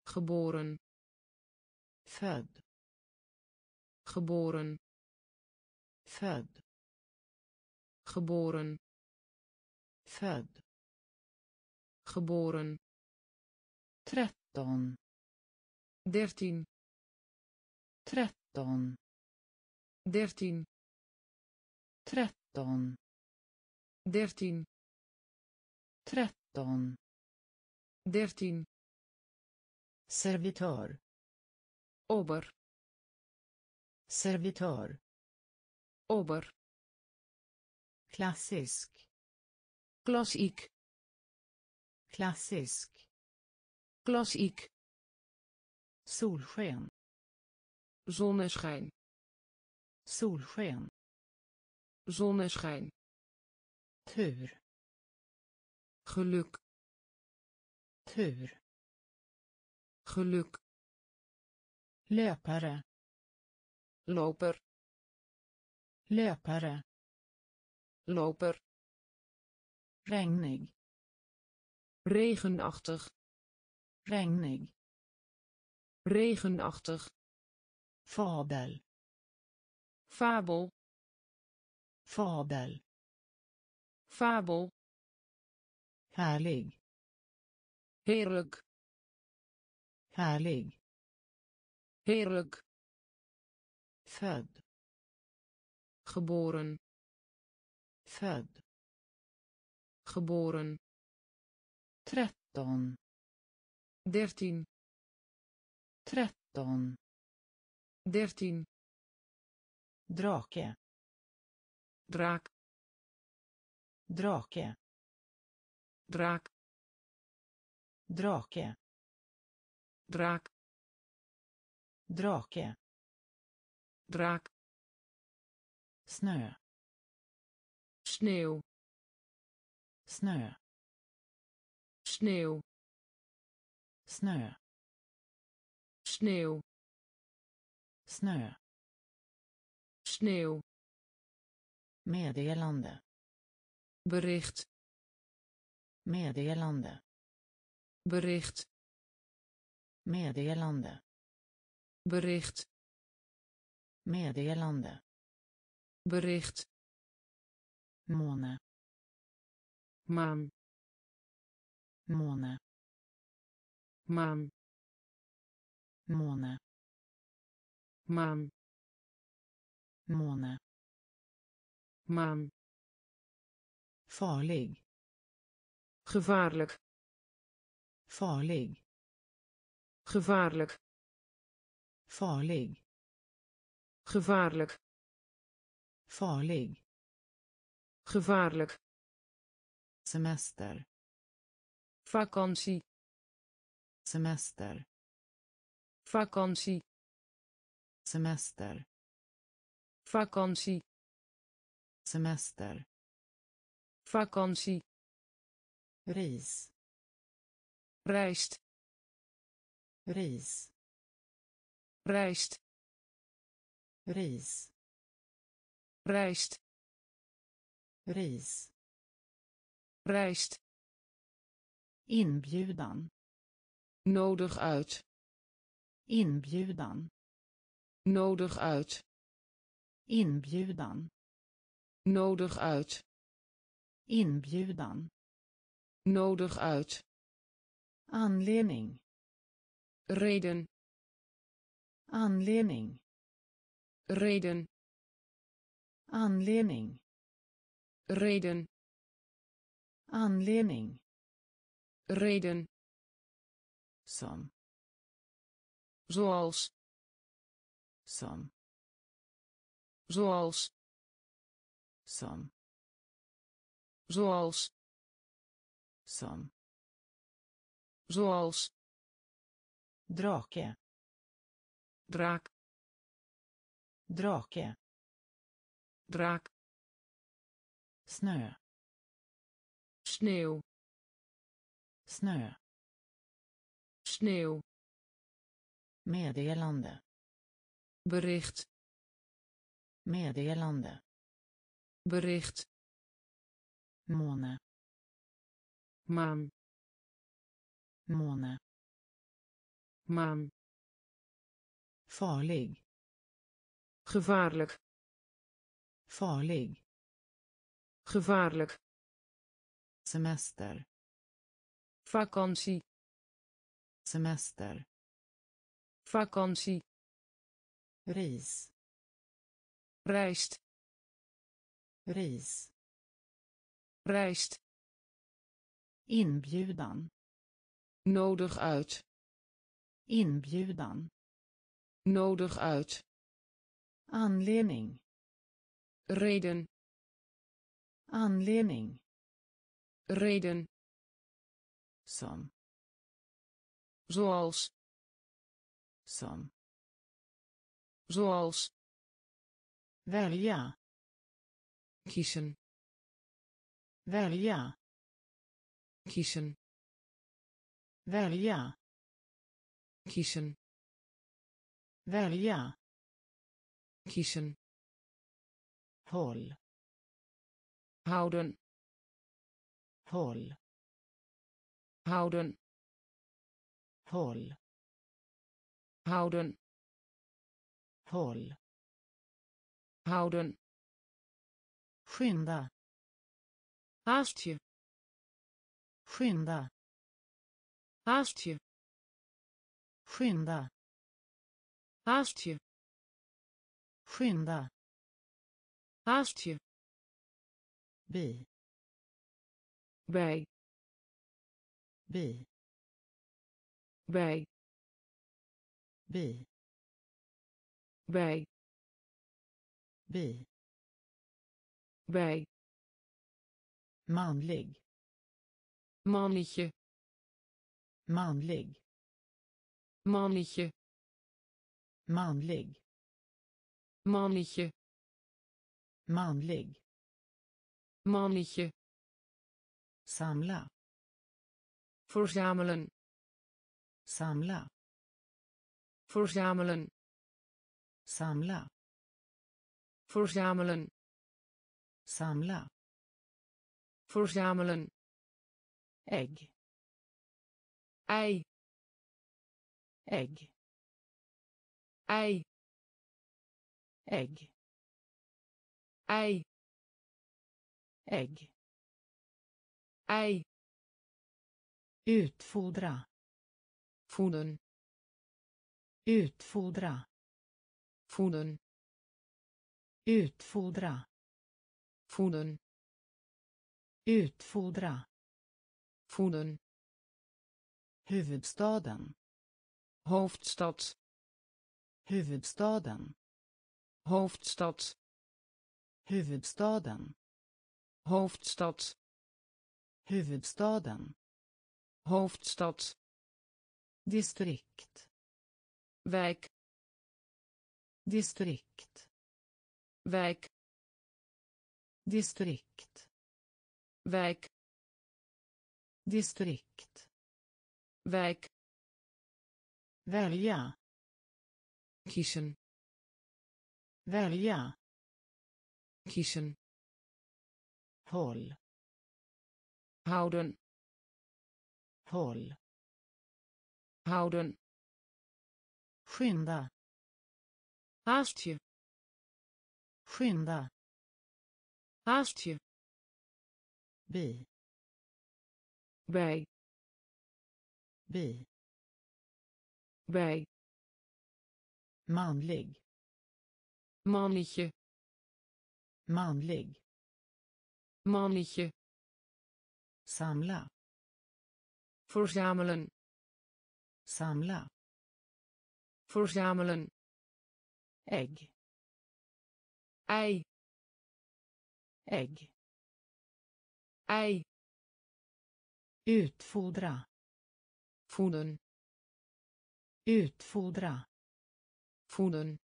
Geboren. Född. Geboren. Född. Geboren. Född. Geboren. Tretton. Dertien. Tretton. Dertien. Tretton. Dertien. Tretton. Dertien. Servitör. Ober. Servitör. Ober. Klassisk. Klassiek. Klassisk. Klassiek. Solsken. Zonneschijn. Solsken. Zonneschijn. Tur. Geluk. Tur. Geluk. Löpare. Loper. Löpare. Loper. Regnig. Regenachtig. Regnig. Regenachtig. Fabel. Fabel. Fabel. Fabel. Härlig. Heerlijk. Härlig. Heerlijk. Född. Geboren. Född. Geboren. Tretton. Dertien. Tretton. Dertien. Drake. Draak. Drake. Draak. Drake. Draak. Drake. Draak. Snö. Sneeuw. Snö. Sneeuw. Snö. Sneeuw. Snö. Sneeuw. Meddelande. Bericht. Meddelande. Bericht. Meddelande. Bericht. Meddelande. Bericht. Måne. Maan. Måne. Maan. Måne. Maan. måne, maan, farlig, gevaarlijk, farlig, gevaarlijk, farlig, gevaarlijk, farlig, gevaarlijk, semester, vakantie, semester, vakantie, semester, vakantie, semester, vakantie, reis, rijst, reis, rijst, reis, rijst, reis, rijst, inbjudan, nodig uit, inbjudan, nodig uit, inbjudan, nodig uit, inbjudan, nodig uit, aanleiding, reden, aanleiding, reden, aanleiding, reden, aanleiding, reden, som, zoals, som, zoals, som, zoals, som, zoals, drake, draak, drake, draak, snö, sneeuw, snö, sneeuw, meddelande, bericht, meddelande, bericht, måne, maan, måne, maan, farlig, gevaarlijk, farlig, gevaarlijk, semester, vakantie, semester, vakantie, reis, rijst, reis, rijst, inbjudan, nodig uit, inbjudan, nodig uit, aanleiding, reden, aanleiding, reden, som, zoals, som, zoals, välja, kiezen, välja, kiezen, välja, kiezen, välja, kiezen, håll, houden, håll, houden, håll, houden, håll, houden, skynda, haast je, skynda, haast je, skynda, haast je, skynda, haast je, bij, bij, bij, bij, bij, bij, bij, bij, manlig, mannetje, manlig, mannetje, manlig, mannetje, manlig, mannetje, samla, verzamelen, samla, verzamelen, samla, verzamelen, samla, verzamelen, egg, ei, egg, ei, egg, ei, egg, ei, utfodra, voeden, utfodra, voeden, Utfodra. Voeden. Utfodra. Voeden. Huvudstaden. Hoofdstad. Huvudstaden. Hoofdstad. Huvudstaden. Hoofdstad. Huvudstaden. Hoofdstad. Distrikt. Wijk. Distrikt. Wijk. Distrikt. Wijk. Distrikt. Wijk. Välja. Kiezen. Välja. Kiezen. Håll. Houden. Håll. Houden. Skynda. Haast je. Skynda. Haast je. Bi. Bij. Bi. Bij. Manlig. Mannetje. Manlig. Mannetje. Samla. Verzamelen. Samla. Verzamelen. Egg. Ei. Egg. Ei. Utfodra. Voeden. Utfodra. Voeden.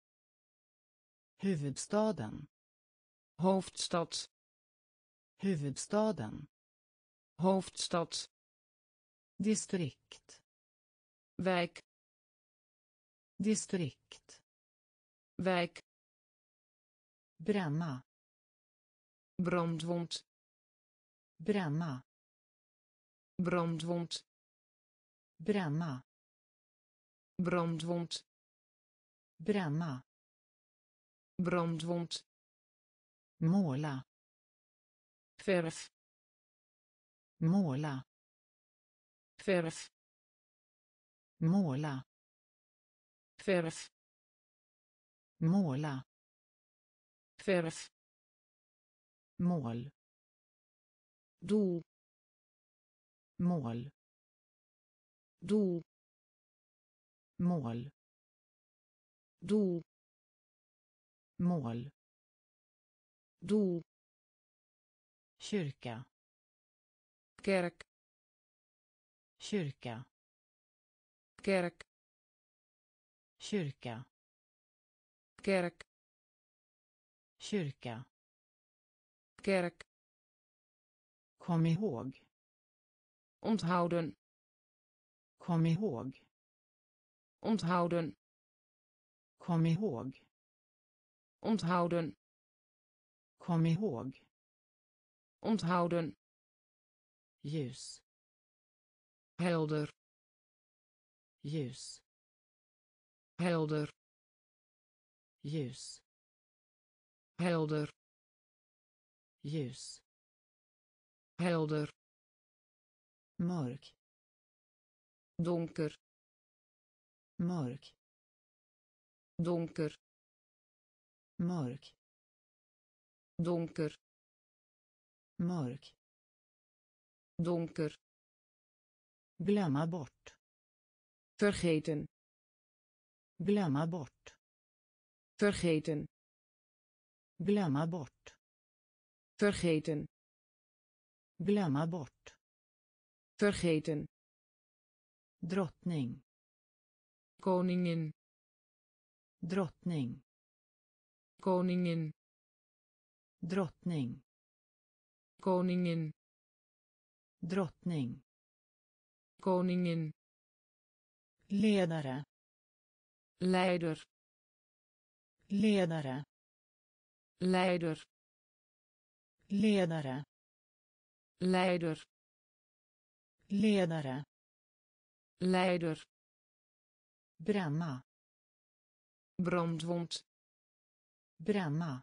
Huvudstaden. Hoofdstad. Huvudstaden. Hoofdstad. Distrikt. Wijk. Distrikt. Wijk. Bränna. Brandwond. Bränna. Brandwond. Bränna. Brandwond. Bränna. Brandwond. Måla. Verf. Måla. Verf. Måla. Verf. Måla. Verf. Mål. Doel. Mål. Doel. Mål. Doel. Mål. Doel. Kyrka. Kerk. Kyrka. Kerk. Kyrka. Kerk. Kyrka. Kerk. Kom ihåg. Onthouden. Kom ihåg. Onthouden. Kom ihåg. Onthouden. Kom ihåg. Onthouden. Ljus. Helder. Ljus. Helder. Ljus. Helder. Ljus. Helder. Mörk. Donker. Mörk. Donker. Mörk. Donker. Mörk. Donker. Glömma bort. Vergeten. Glömma bort. Vergeten. Glömma bort. Vergeten. Glömma bort. Vergeten. Drottning. Koningin. Drottning. Koningin. Drottning. Koningin. Drottning. Koningin. Ledare. Leider. Ledare. Leider. Ledare. Leider. Ledare. Leider. Bränna. Brandwond. Bränna.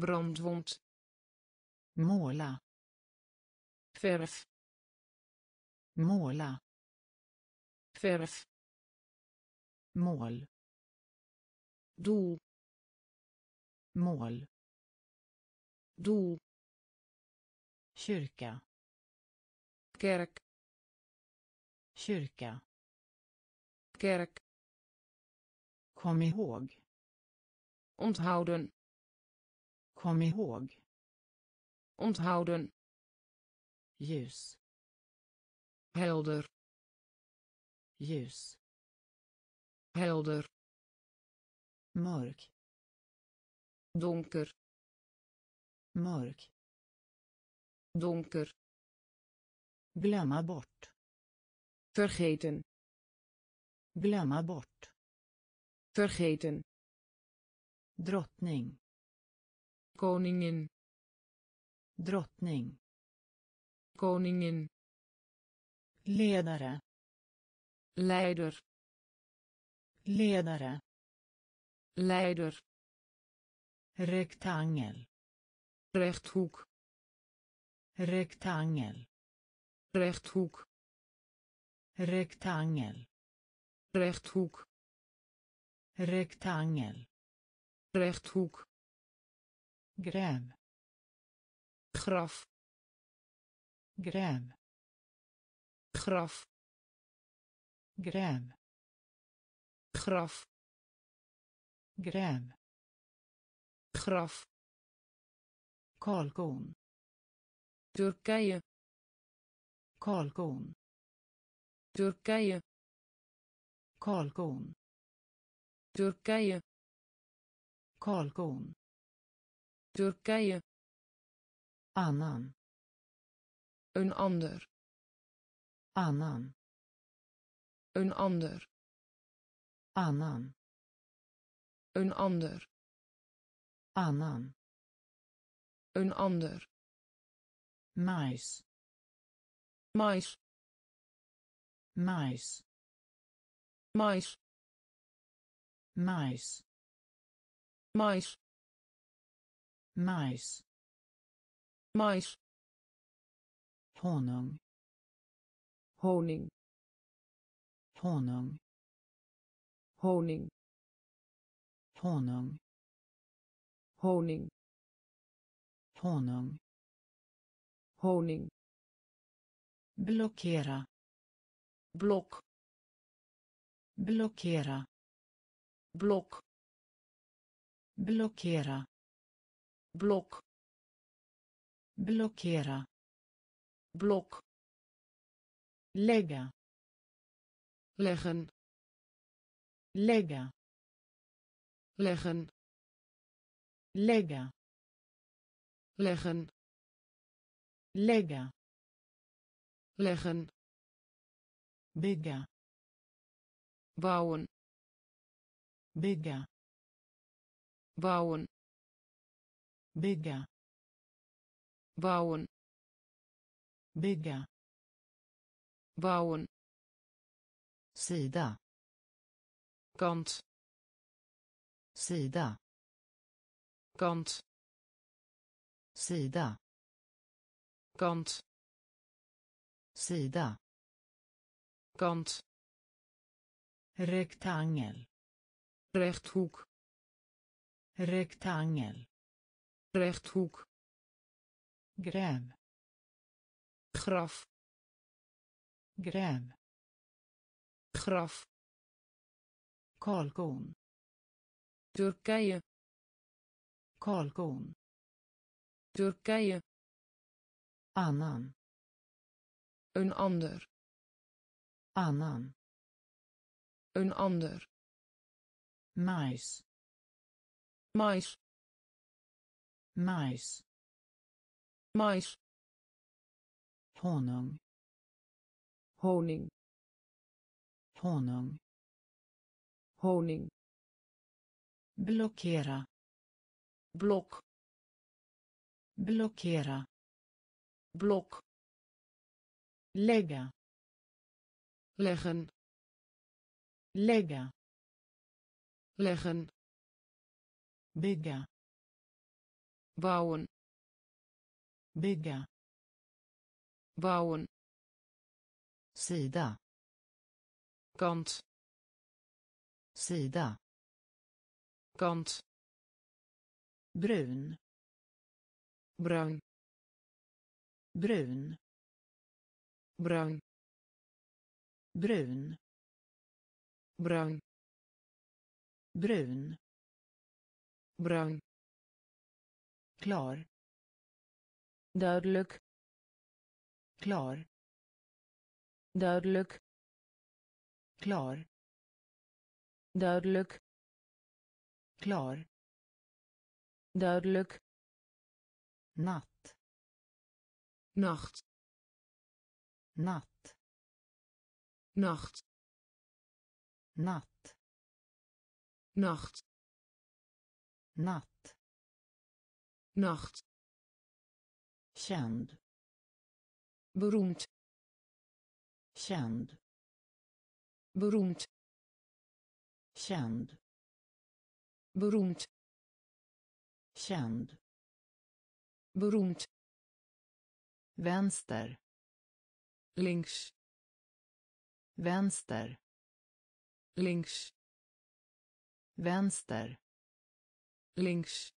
Brandwond. Måla. Verf. Måla. Verf. Mål. Doel. mål, doel, kyrka, kerk, kyrka, kerk, kom ihåg, onthouden, kom ihåg, onthouden, ljus, helder, ljus, helder, mörk, donker, mörk, donker, glömma bort, vergeten, glömma bort, vergeten, drottning, koningin, drottning, koningin, ledare, leider, ledare, leider, rektangel, rechthoek, rektangel, rechthoek, rektangel, rechthoek, rektangel, rechthoek, gräv, graf, gräv, graf, gräv, graf, gräv, graf, kalkon, Turkije, kalkon, Turkije, kalkon, Turkije, kalkon, Turkije, annan, een ander, annan, een ander, annan, een ander, annan, een ander, mais, mais, mais, mais, mais, mais, mais, mais, honung, honing, honung, honing, honung, honing, honung, honing, blokkera, blok, blokkera, blok, blokkera, blok, blokkera, blok, leggen, leggen, leggen, leggen, leggen, leggen, leggen, leggen, bygga, bouwen, bygga, bouwen, bygga, bouwen, bygga, bouwen, sida, kant, sida, kant, sida, kant, sida, kant, rektangel, rechthoek, rektangel, rechthoek, gräv, graf, gräv, graf, kalkon, Turkije, kalkon, Turkije, annan, een ander, annan, een ander, mais, mais, mais, mais, honung, honing, honung, honing, blokkera, blok, blokkera, blok, leggen, leggen, leggen, leggen, bygga, bouwen, bygga, bouwen, sida, kant, sida, kant, Bruin. Bruin. Bruin. Bruin. Bruin. Bruin. Bruin. Bruin. Klar. Duidelijk. Klar. Duidelijk. Klar. Duidelijk. Klar. Duidelijk. Natt. Nacht. Natt. Nacht. Natt. Nacht. Natt. Nacht. Känd. Beroemd. Känd. Beroemd. Känd. Beroemd. Känd. Beroemd. Vänster. Links. Vänster. Links. Vänster. Links.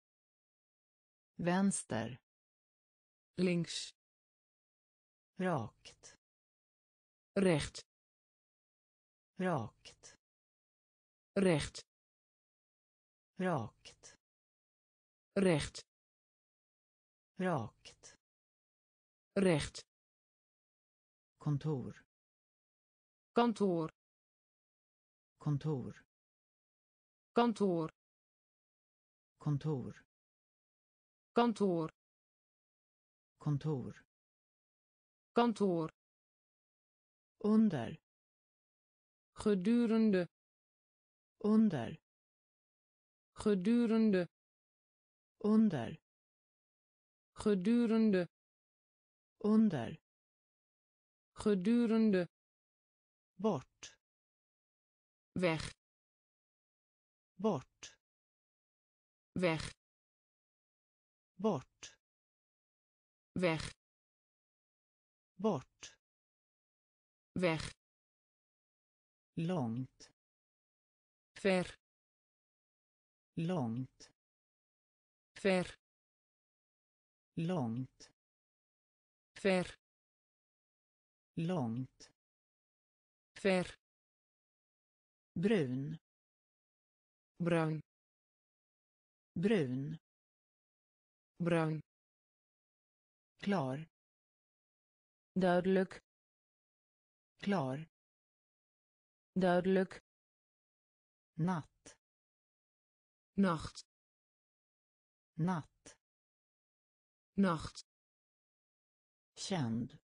Vänster. Links. Rakt. Recht. Rakt. Recht. Rakt. Recht. Rakt. Recht. Kantoor. Kantoor. Kantoor. Kantoor. Kantoor. Kantoor. Kantoor. Kantoor. Onder. Gedurende. Onder. Gedurende. Onder. Gedurende. Onder. Gedurende. Bort. Weg. Bort. Weg. Bort. Weg. Bort. Weg. Långt. Ver. Långt. Ver. Långt. Ver. Långt. Ver. Brun. Bruin. Bruin. Bruin. Klar. Duidelijk. Klar. Duidelijk. Natt. Nacht. Natt. Nacht. Känd.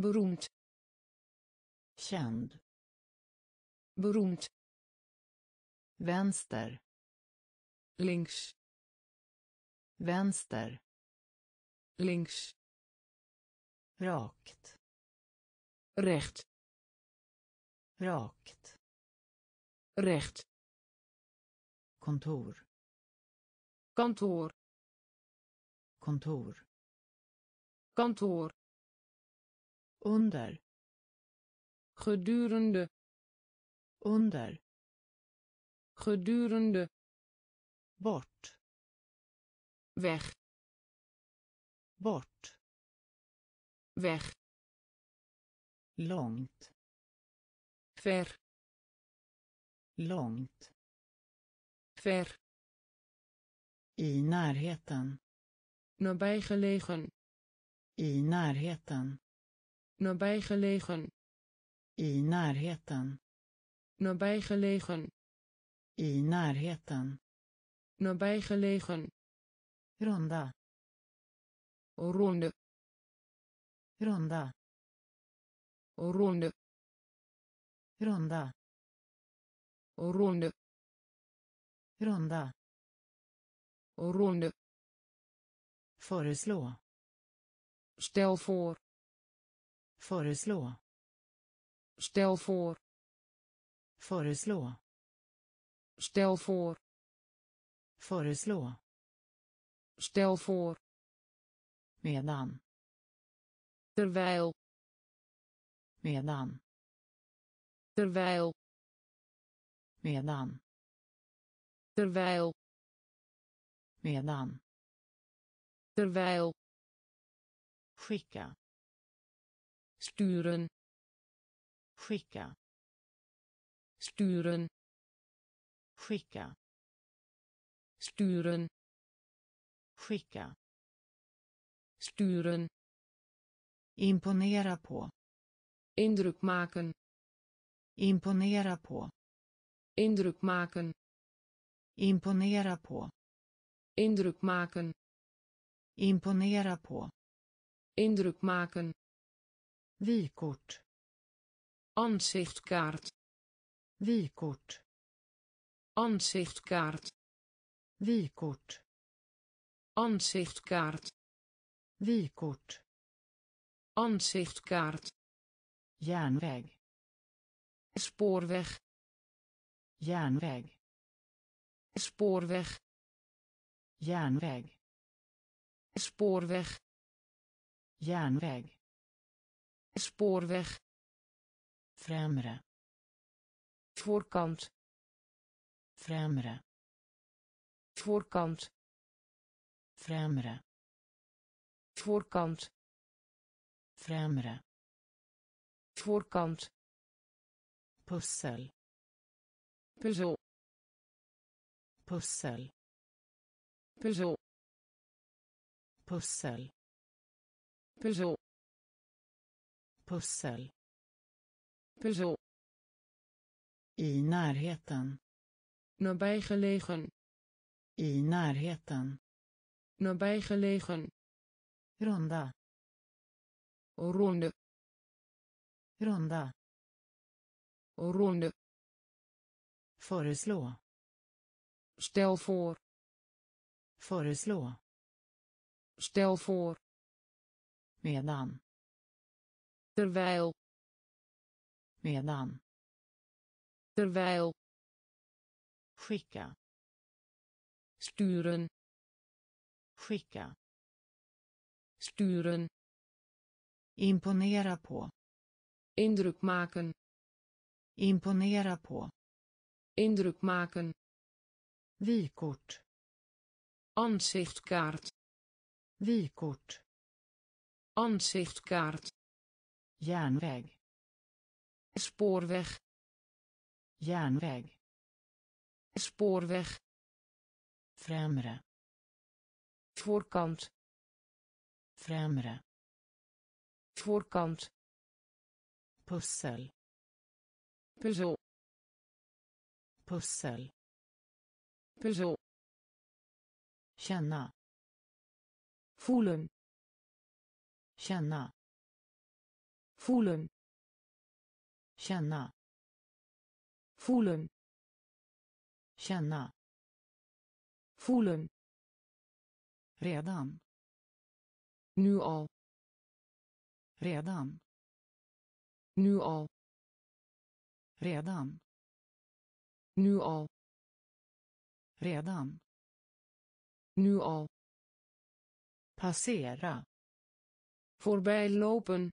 Beroemd. Känd. Beroemd. Vänster. Links. Vänster. Links. Rakt. Recht. Rakt. Recht. Kantoor. Kantoor. Kantoor. Kantoor. Onder. Gedurende. Onder. Gedurende. Bort. Weg. Bort. Weg. Långt. Ver. Långt. Ver. I närheten. Nabijgelegen. I närheten. Nabijgelegen. I närheten. Nabijgelegen. I närheten. Nabijgelegen. Ronda. Ronde. Ronda. Ronde. Ronda. Ronde. Ronda. Ronde. Föreslå. Stel voor. Föreslå. Stel voor. Föreslå. Stel voor. Föreslå. Stel voor. Medan. Terwijl. Medan. Terwijl. Medan. Terwijl. medan. Terwijl. Skicka. Sturen. Skicka. Sturen. Skicka. Sturen. Skicka. Sturen. Imponera på. Indruk maken. Imponera på. Indruk maken. Imponera på. Indruk maken. Imponera på. Indruk maken. Vykort. Ansichtkaart. Vykort. Ansichtkaart. Vykort. Ansichtkaart. Vykort. Ansichtkaart. Järnväg. Spoorweg. Järnväg. Spoorweg. Järnväg. Spoorweg. Järnväg. Spoorweg. Främre. Voorkant. Främre. Voorkant. Främre. Voorkant. Främre. Voorkant. Pussel. Puzzel. Pussel. Puzzel. Pussel. Puzzel. Pussel. Puzzel. I närheten. Nabijgelegen. I närheten. Nabijgelegen. Runda. Ronde. Runda. Ronde. Föreslå. Stel voor. Föreslå. Stel voor. Medan. Terwijl. Medan. Terwijl. Skicka. Sturen. Skicka. Sturen. Imponera på. Indruk maken. Imponera på. Indruk maken. Vykort. Ansichtkaart. Vykort. Ansichtkaart. Järnväg. Spoorweg. Järnväg. Spoorweg. Främre. Voorkant. Främre. Voorkant. Pussel. Puzzel. Pussel. Puzzel. Känna. Voelen. Känna. Voelen. Känna. Voelen. Känna. Voelen. Redan. Nu al. Redan. Nu al. Redan. Nu al. Redan. Nu al. Passera. Voorbij lopen.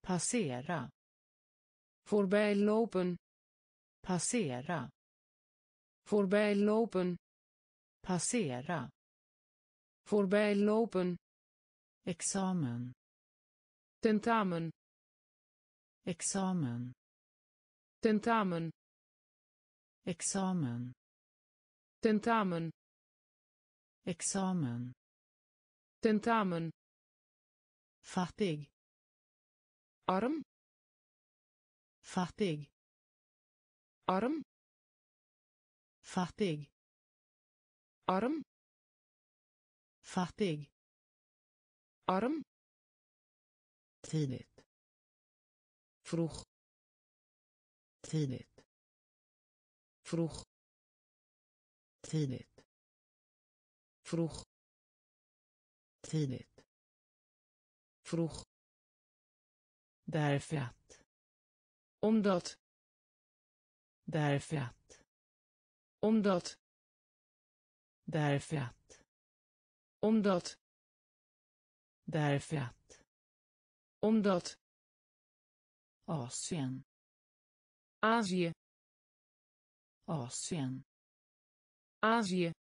Passera. Voorbij lopen. Passera. Voorbij lopen. Passera. Voorbij lopen. Examen. Tentamen. Examen. Tentamen. Examen. Tentamen. Examen. Tentamen. Fattig. Arm. Fattig. Arm. Fattig. Arm. Fattig. Arm. Tidigt. Vroeg. Tidigt. Vroeg. Tidigt. Vroeg. Tidigt. Vroeg. Därför att. Omdat. Därför att. Omdat. Därför att. Omdat. Därför att. Omdat. Oceaan. Azië. Oceaan. Azië.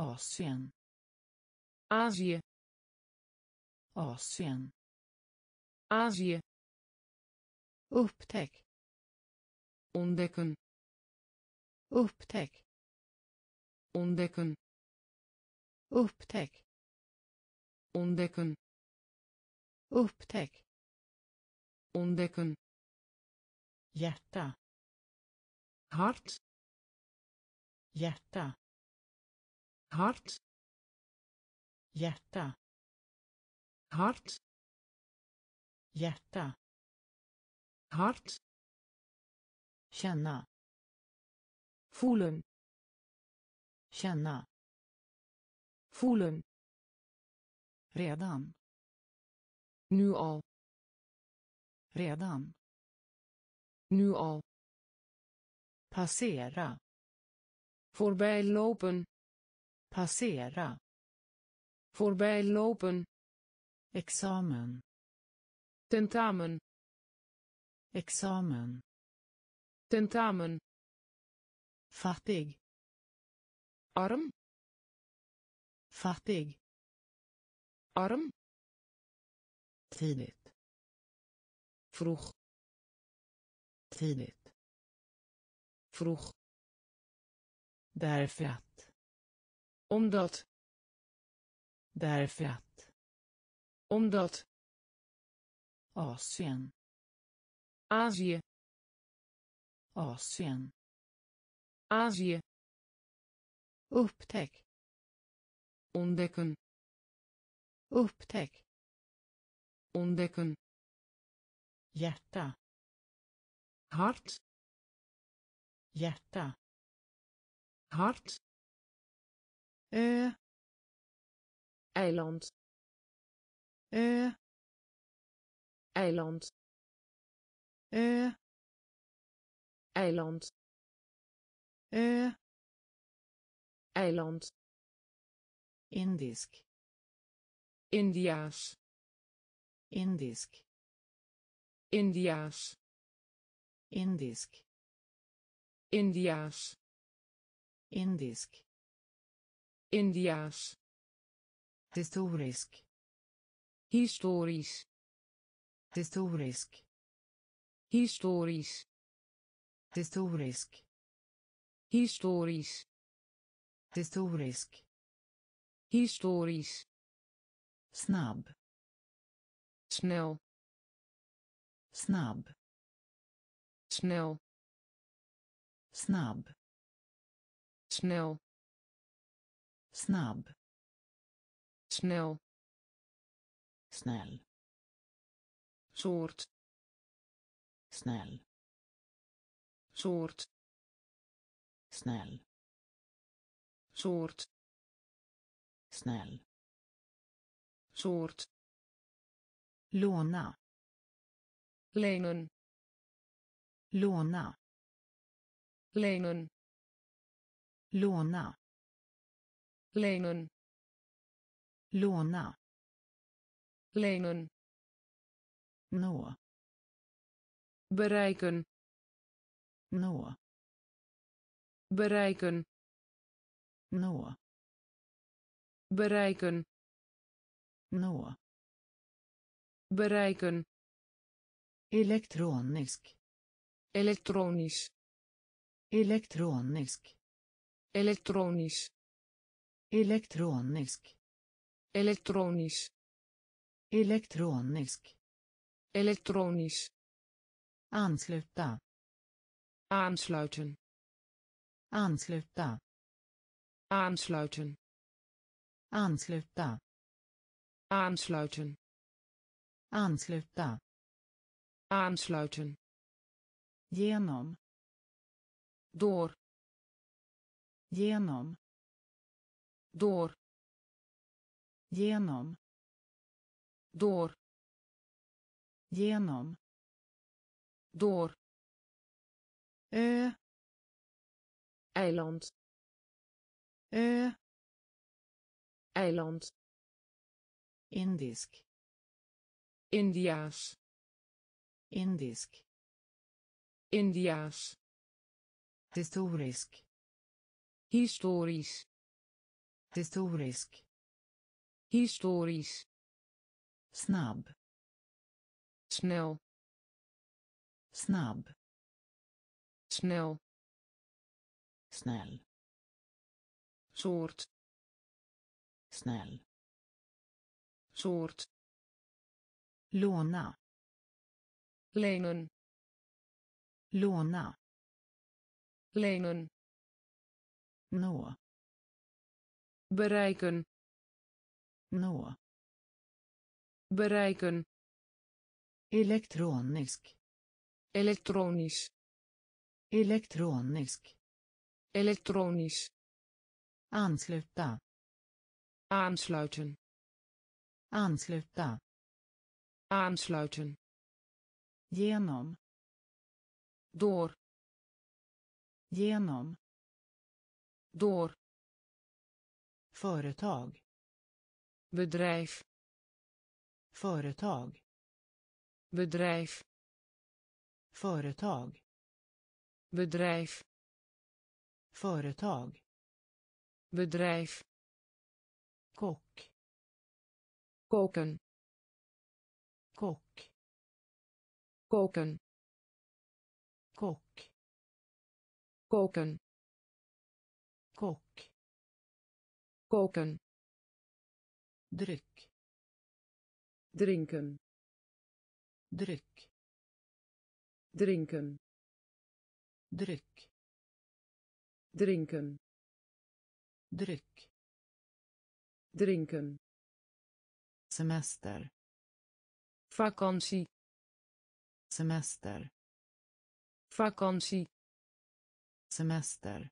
Oceaan. Azië. Oceaan. Azië. Upptäck. Ontdekken. Upptäck. Ontdekken. Upptäck. Ontdekken. Upptäck. Ontdekken. Hjärta. Hart. Hjärta. Hart. Hjärta. Hart. Hjärta. Hart. Känna. Voelen. Känna. Voelen. Redan. Nu al. Redan. Nu al. Passera. Voorbij lopen. Passera. Voorbij lopen. Examen. Tentamen. Examen. Tentamen. Fattig. Arm. Fattig. Arm. Tidigt. Vroeg. Tidigt. Vroeg. Därför att. Omdat. Därför att. Omdat. Asien. Azië. Asien. Azië. Upptäck. Ontdekken. Upptäck. Ontdekken. Hjärta. Hart. Hjärta. Hart. Ö. Eiland. Ö. Eiland. Ö. Eiland. Ö. Eiland. Indisk. Indiaas. Indisk. Indiaas. Indisk. Indiaas. Indisk. Indiaas. Historisk. Historisch. Historisk. Historisch. Historisk. Historisch. Historisk. Historisch. Snabb. Snel. Snabb. Snel. Snabb. Snel. Snabb. Snel. Snäll. Soort. Snäll. Soort. Snäll. Soort. Snäll. Soort. Låna. Lenen. Låna. Lenen. Låna. Lenen. Låna. Lenen. Nå. Bereiken. Nå. Bereiken. Nå. Bereiken. Nå. Bereiken. Elektronisk. Elektronisch. Elektronisk. Elektronisch. Elektronisk. Elektronisch. Elektronisk. Elektronisch. Aansluiten. Aansluiten. Aansluiten. Aansluiten. Aansluiten. Aansluiten. Aansluiten. Aansluiten. Genom. Door. Genom. Door. Genom. Door. Genom. Door. Ö. Eiland. Ö. Eiland. Indisk. Indiaas. Indisk. Indiaas. Historisk. Historisch. Historisk. Historisch. Snabb. Snel. Snabb. Snel. Snäll. Soort. Snäll. Soort. Låna. Lenen. Låna. Lenen. Nå. Bereiken. Nå. Bereiken. Elektronisk. Elektronisch. Elektronisk. Elektronisch. Aansluiten. Aansluiten. Aansluiten. Aansluiten. Genom. Door. Genom. Door. Företag. Bedrijf. Företag. Bedrijf. Företag. Bedrijf. Företag. Bedrijf. Kok. Koken. Kok. Koken. Kok. Koken. Kok. Koken. Druk. Drinken. Druk. Drinken. Druk. Drinken. Druk. Drinken. Semester. Vakantie. Semester. Vakantie. Semester.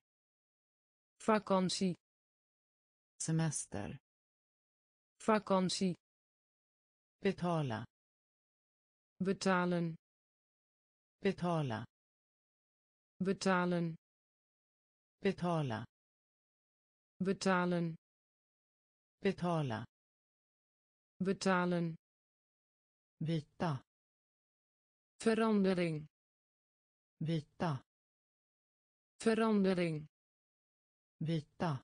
Vakantie. Semester. Vakantie. Betala. Betalen. Betala. Betalen. Betala. Betalen. Betala. Betalen. Byta. Verandering. Byta. Verandering. Byta.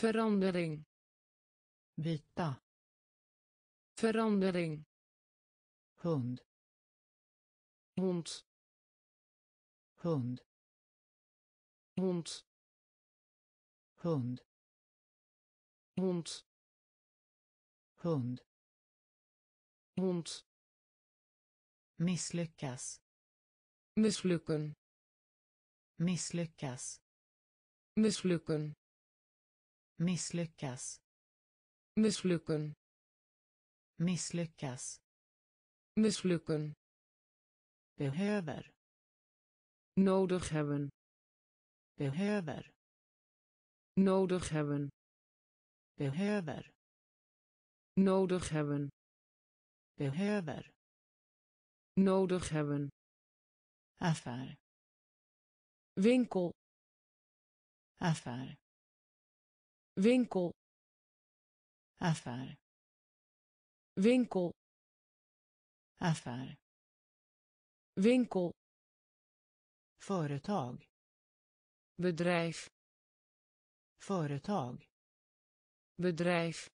Verandering. Byta. Verandering. Hund. Hond. Hund. Hond. Hund. Hond. Hund. Hond. Misslyckas. Misslycken. Misslyckas. Misslycken. Misslyckas. Misslycken. Misslyckas. Misslycken. Behöver. Nodig hebben. Behöver. Nodig hebben. Behöver. Nodig hebben. Behöver. Nodig hebben. Affär. Winkel. Affär. Winkel. Affär. Winkel. Affär. Winkel. Företag. Bedrijf. Företag. Bedrijf.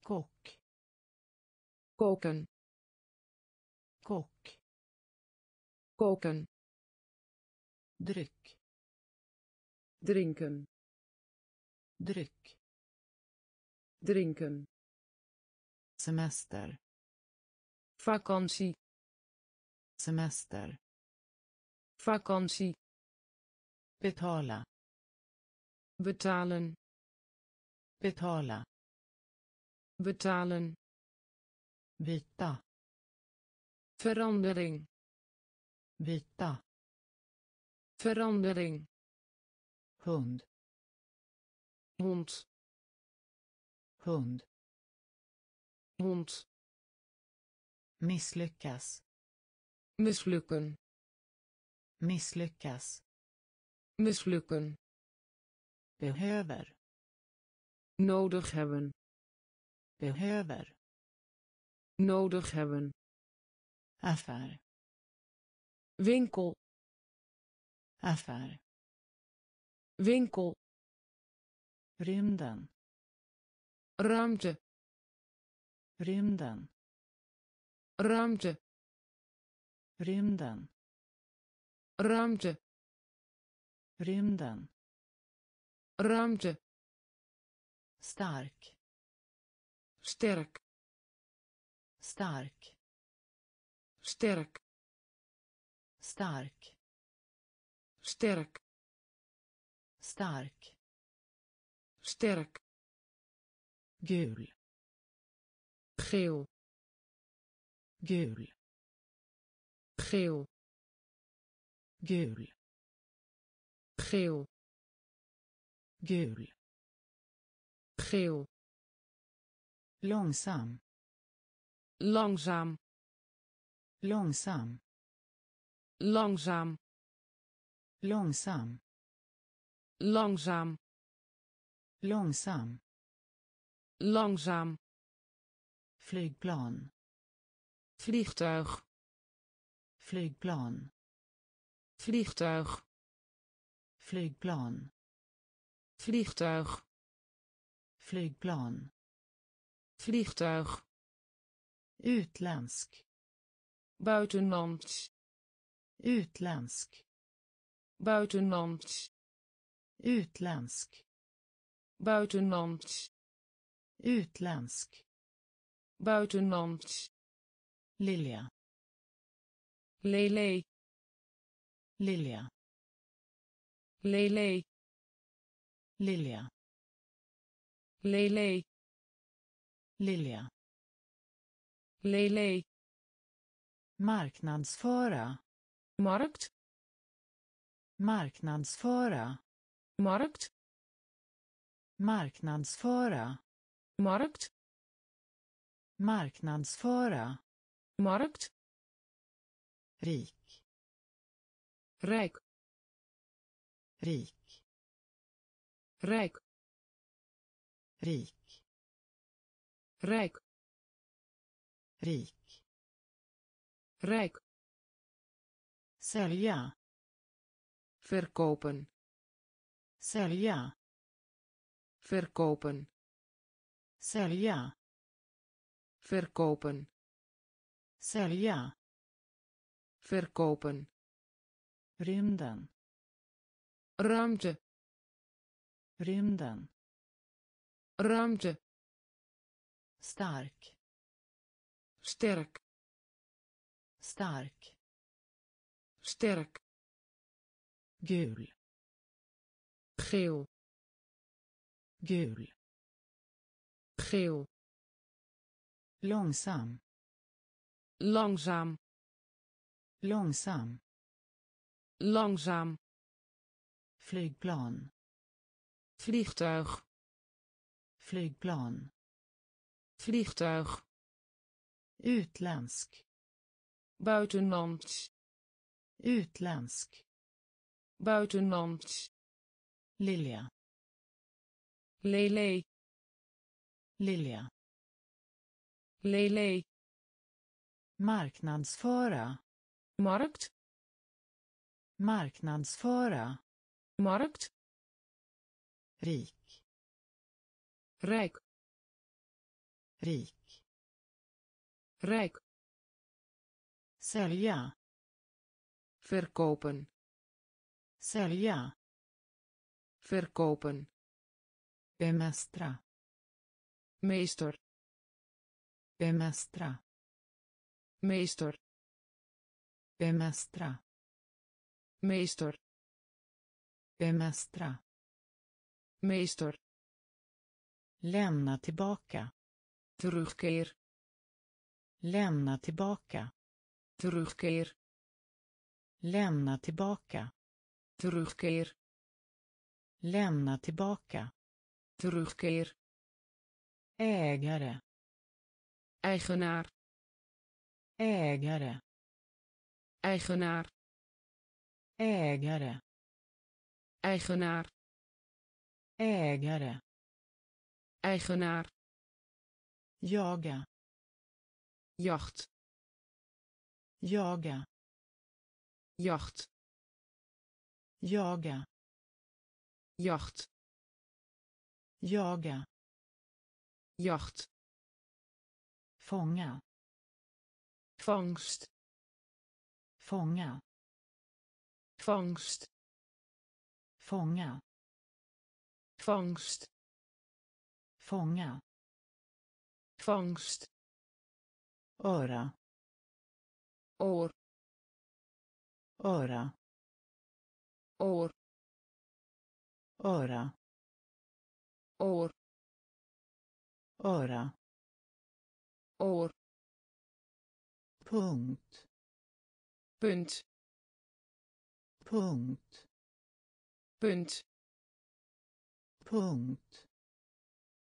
Kok. Koken. Kok. Koken. Druk. Drinken. Druk. Drinken. Semester. Vakantie. Semester. Vakantie. Betala. Betalen. Betala. Betalen. Byta. Verandering. Byta. Verandering. Hund. Hond. Hund. Hond. Misslyckas. Misslycken. Misslyckas. Misslycken. Behöver. Nodig hebben. Behöver. Nodig hebben. Affär. Winkel. Affär. Winkel. Rymden. Ruimte. Rymden. Ruimte. Rymden. Ruimte. Rymden. Ruimte. Stark. Sterk. Stark. Sterk. Stark. Sterk. Stark. Sterk. Gul. Geel. Gul. Geel. Gul. Geel. Gul. Geel. Långsam. Langzaam. Långsam. Langzaam. Långsam. Langzaam. Långsam. Langzaam. Vliegplan. Vliegtuig. Vliegplan. Vliegtuig. Vliegplan. Vliegtuig. Vliegplan. Vliegtuig. Utländsk. Buitenlands. Utländsk. Buitenlands. Utländsk. Buitenlands. Utländsk. Buitenlands. Lilja. Lele. Lilja. Lele. Lilja. Lele. Lilja. Lele. Marknadsföra. Markt. Marknadsföra. Markt. Marknadsföra. Markt. Marknadsföra. Markt. Rik. Rijk. Rik. Rijk. Rik. Rijk. Rik. Rijk. Sälja. Verkopen. Sälja. Verkopen. Sälja. Verkopen. Sälja. Verkopen. Rymden. Ruimte. Rymden. Ruimte. Stark. Sterk. Stark. Sterk. Gul. Geel. Gul. Geel. Långsam. Langzaam. Långsam. Langzaam. Vliegplan. Vliegtuig. Vliegplan. Vliegtuig. Utländsk. Buitenlands. Utländsk. Buitenlands. Lilja. Lele. Lilja. Lele. Marknadsföra. Markt. Marknadsföra. Markt. Rik. Rijk. Rik. Rijk. Sälja. Verkopen. Sälja. Verkopen. Bemästra. Meester. Bemästra. Meester. Bemästra. Meester. Bemästra. Meester. Lämna tillbaka. Terugkeer. Lämna tillbaka. Terugkeer. Lämna tillbaka. Terugkeer. Lämna tillbaka. Terugkeer. Ägare. Eigenaar. Ägare. Eigenaar. Ägare. Eigenaar. Ägare. Eigenaar. Jaga. Jacht. Jaga. Jacht. Jaga. Jacht. jaga, jakt, fånga, fångst, fånga, fångst, fånga, fångst, fånga, fångst, öra, år, öra, år, öra, år, öra, år, punkt, punt, punkt, punt, punkt,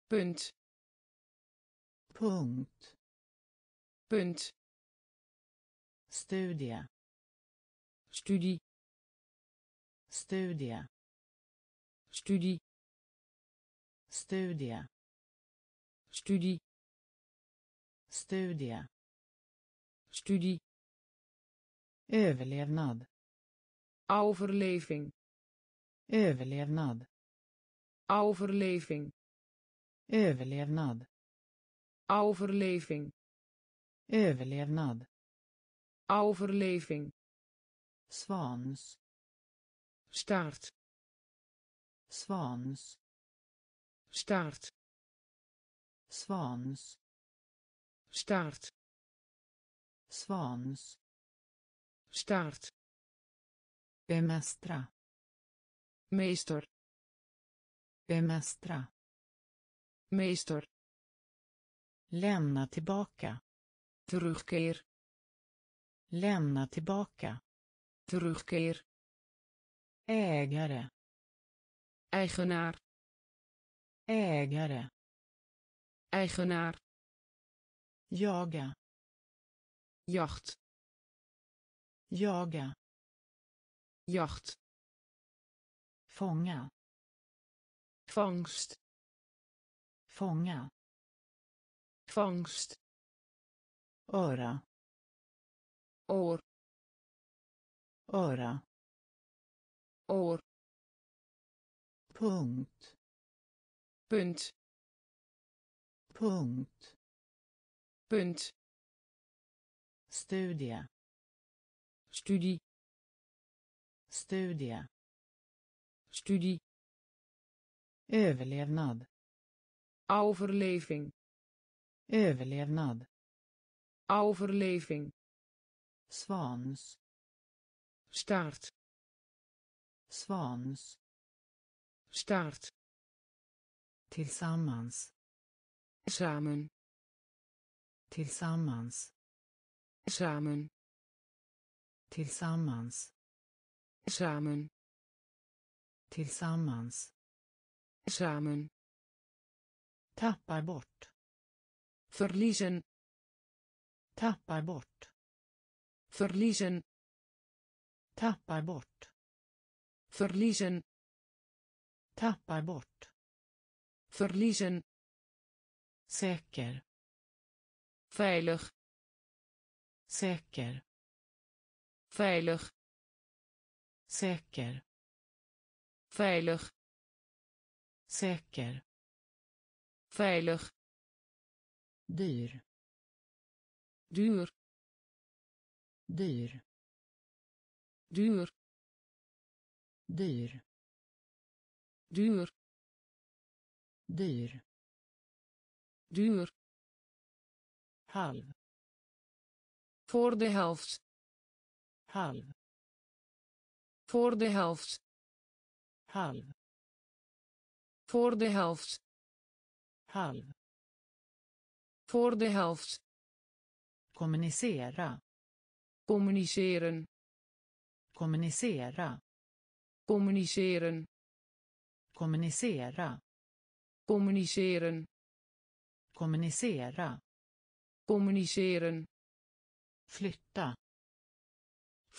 punt, punkt, punt, studie, studie, studie, studie, studie, studie, studie, studie, överlevnad, overleving, överlevnad, overleving, överlevnad, overleving, överlevnad, overleving, svans, staart, svans, staart, svans, staart, svans, staart, bemästra, meester, bemästra, meester, lämna tillbaka, terugkeer, lämna tillbaka, terugkeer, ägare, eigenaar, ägare, eigenaar, jaga, jakt, jaga, jakt, fånga, fångst, fånga, fångst, öra, år, öra, år, punkt, punt, punkt, punt, studie, studie, studie, studie, överlevnad, overleving, överlevnad, overleving, svans, staart, svans, staart, tillsammans, samen, tillsammans, samen, tillsammans, samen, tillsammans, samen, tappar bort, verliezen, tappar bort, verliezen, tappar bort, verliezen, tappar bort, verliezen, säker, veilig, säker, veilig, säker, veilig, säker, veilig, duur, duur, duur, duur, duur, duur, duur, duur, halv, voor de helft, halv, voor de helft, halv, voor de helft, halv, voor de helft, kommunicera, communiceren, kommunicera, communiceren, kommunicera, communiceren, kommunicera, communiceren, flytta,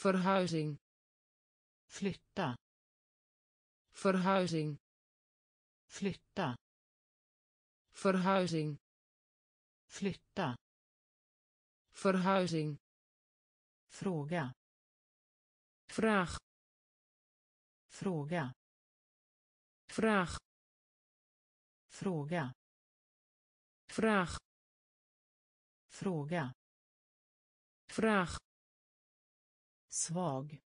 verhuizing, flytta, verhuizing, flytta, verhuizing, flytta, verhuizing, fråga, vraag, fråga, vraag, Fråga. Vraag. Fråga. Vraag. Svag.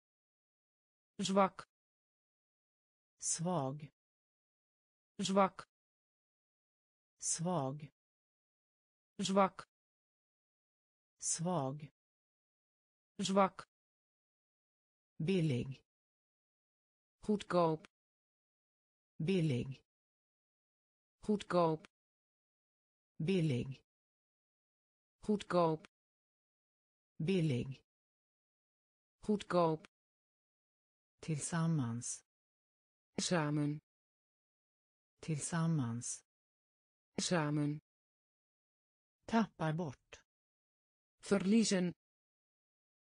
Zwak. Svag. Zwak. Svag. Zwak. Svag. Zwak. Billig. Goedkoop. Billig. Goedkoop. Billig. Goedkoop. Billig. Goedkoop. Tillsammans. Samen. Tillsammans. Samen. Tappar bort. Verliezen.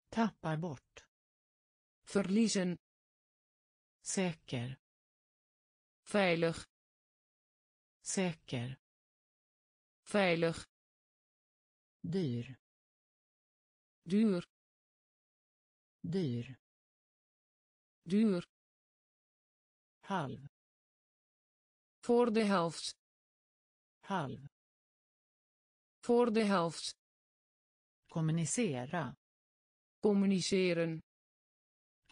Tappar bort. Verliezen. Säker. Veilig. Säker. Veilig. Duur. Duur. Duur. Duur. Halv. Voor de helft. Halv. Voor de helft. Communicera. Communiceren.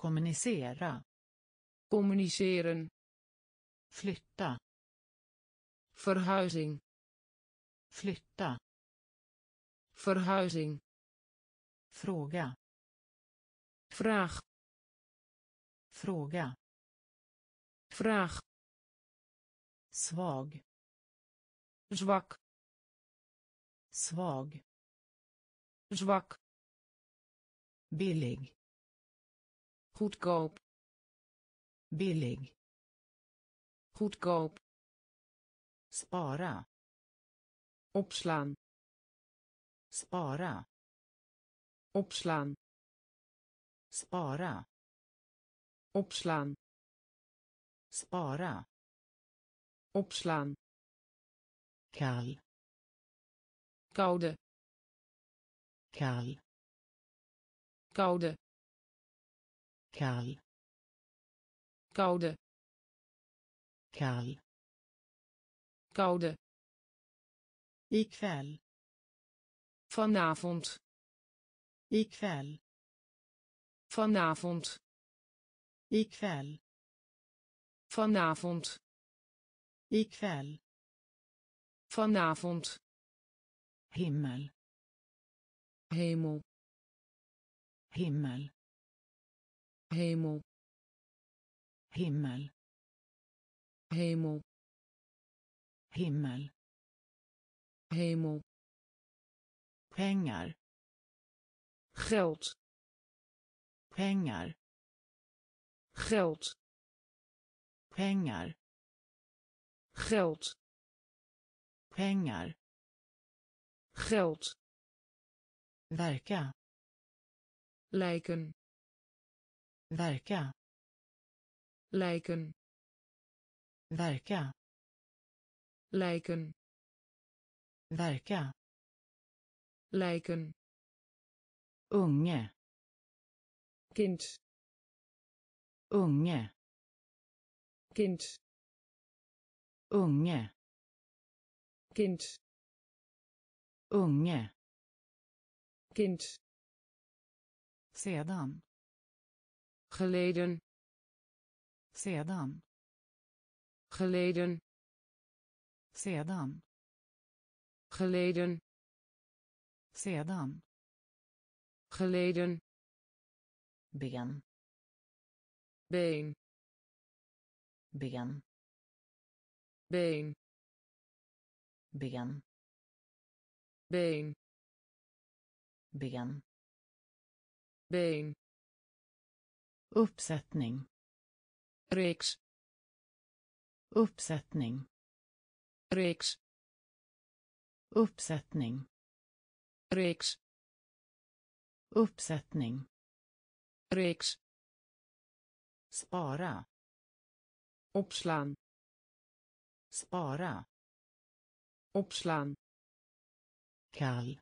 Communicera. Communiceren. Flytta. Verhuizing. Flytta. Verhuizing. Fråga. Vraag. Fråga. Vraag. Svag. Zwak. Svag. Zwak. Billig. Goedkoop. Billig. Goedkoop. Spara. Opslaan. Spara. Opslaan. Spara. Opslaan. Spara. Opslaan. Kaal. Koude. Kaal. Koude. Kaal. Koude. Kaal. Koude. Ikväll. Vanavond. Ikväll. Vanavond. Ikväll. Vanavond. Ikväll. Vanavond. Himmel. Hemel. Himmel. Hemel. Himmel. Hemel. Himmel. Hemel. Pengar. Geld. Pengar. Geld. Pengar. Geld. Pengar. Geld. Werken. Lijken. Werken. Lijken. Werken. Lijken. Werken. Lijken. Unge. Kind. Unge. Kind. Unge. Kind. Unge. Kind. Sedan. Geleden. Sedan. Geleden. Sedan. Geleden. Sedan. Geleden. Ben. Been. Ben. Been. Ben. Been. Ben. Been. Uppsättning. Reeks. Uppsättning. Reeks. Uppsättning. Reeks. Uppsättning. Reeks. Spara. Opslaan. Spara. Opslaan. Kaal.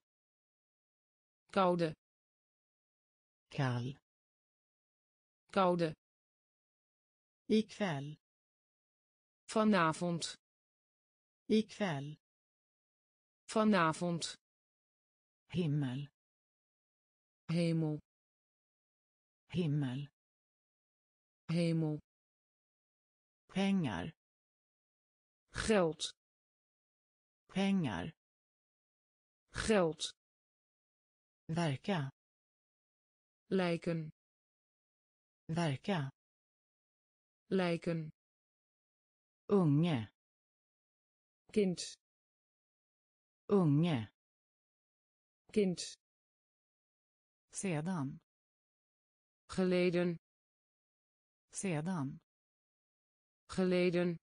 Koude. Kaal. Koude. Ikväll. Vanavond. Ikväll. Vanavond. Himmel. Hemel. Himmel. Hemel. Pengar. Geld. Pengar. Geld. Verka. Lijken. Verka. Lijken. Unge. Kind. Unge. Kind. Sedan. Geleden. Sedan. Geleden.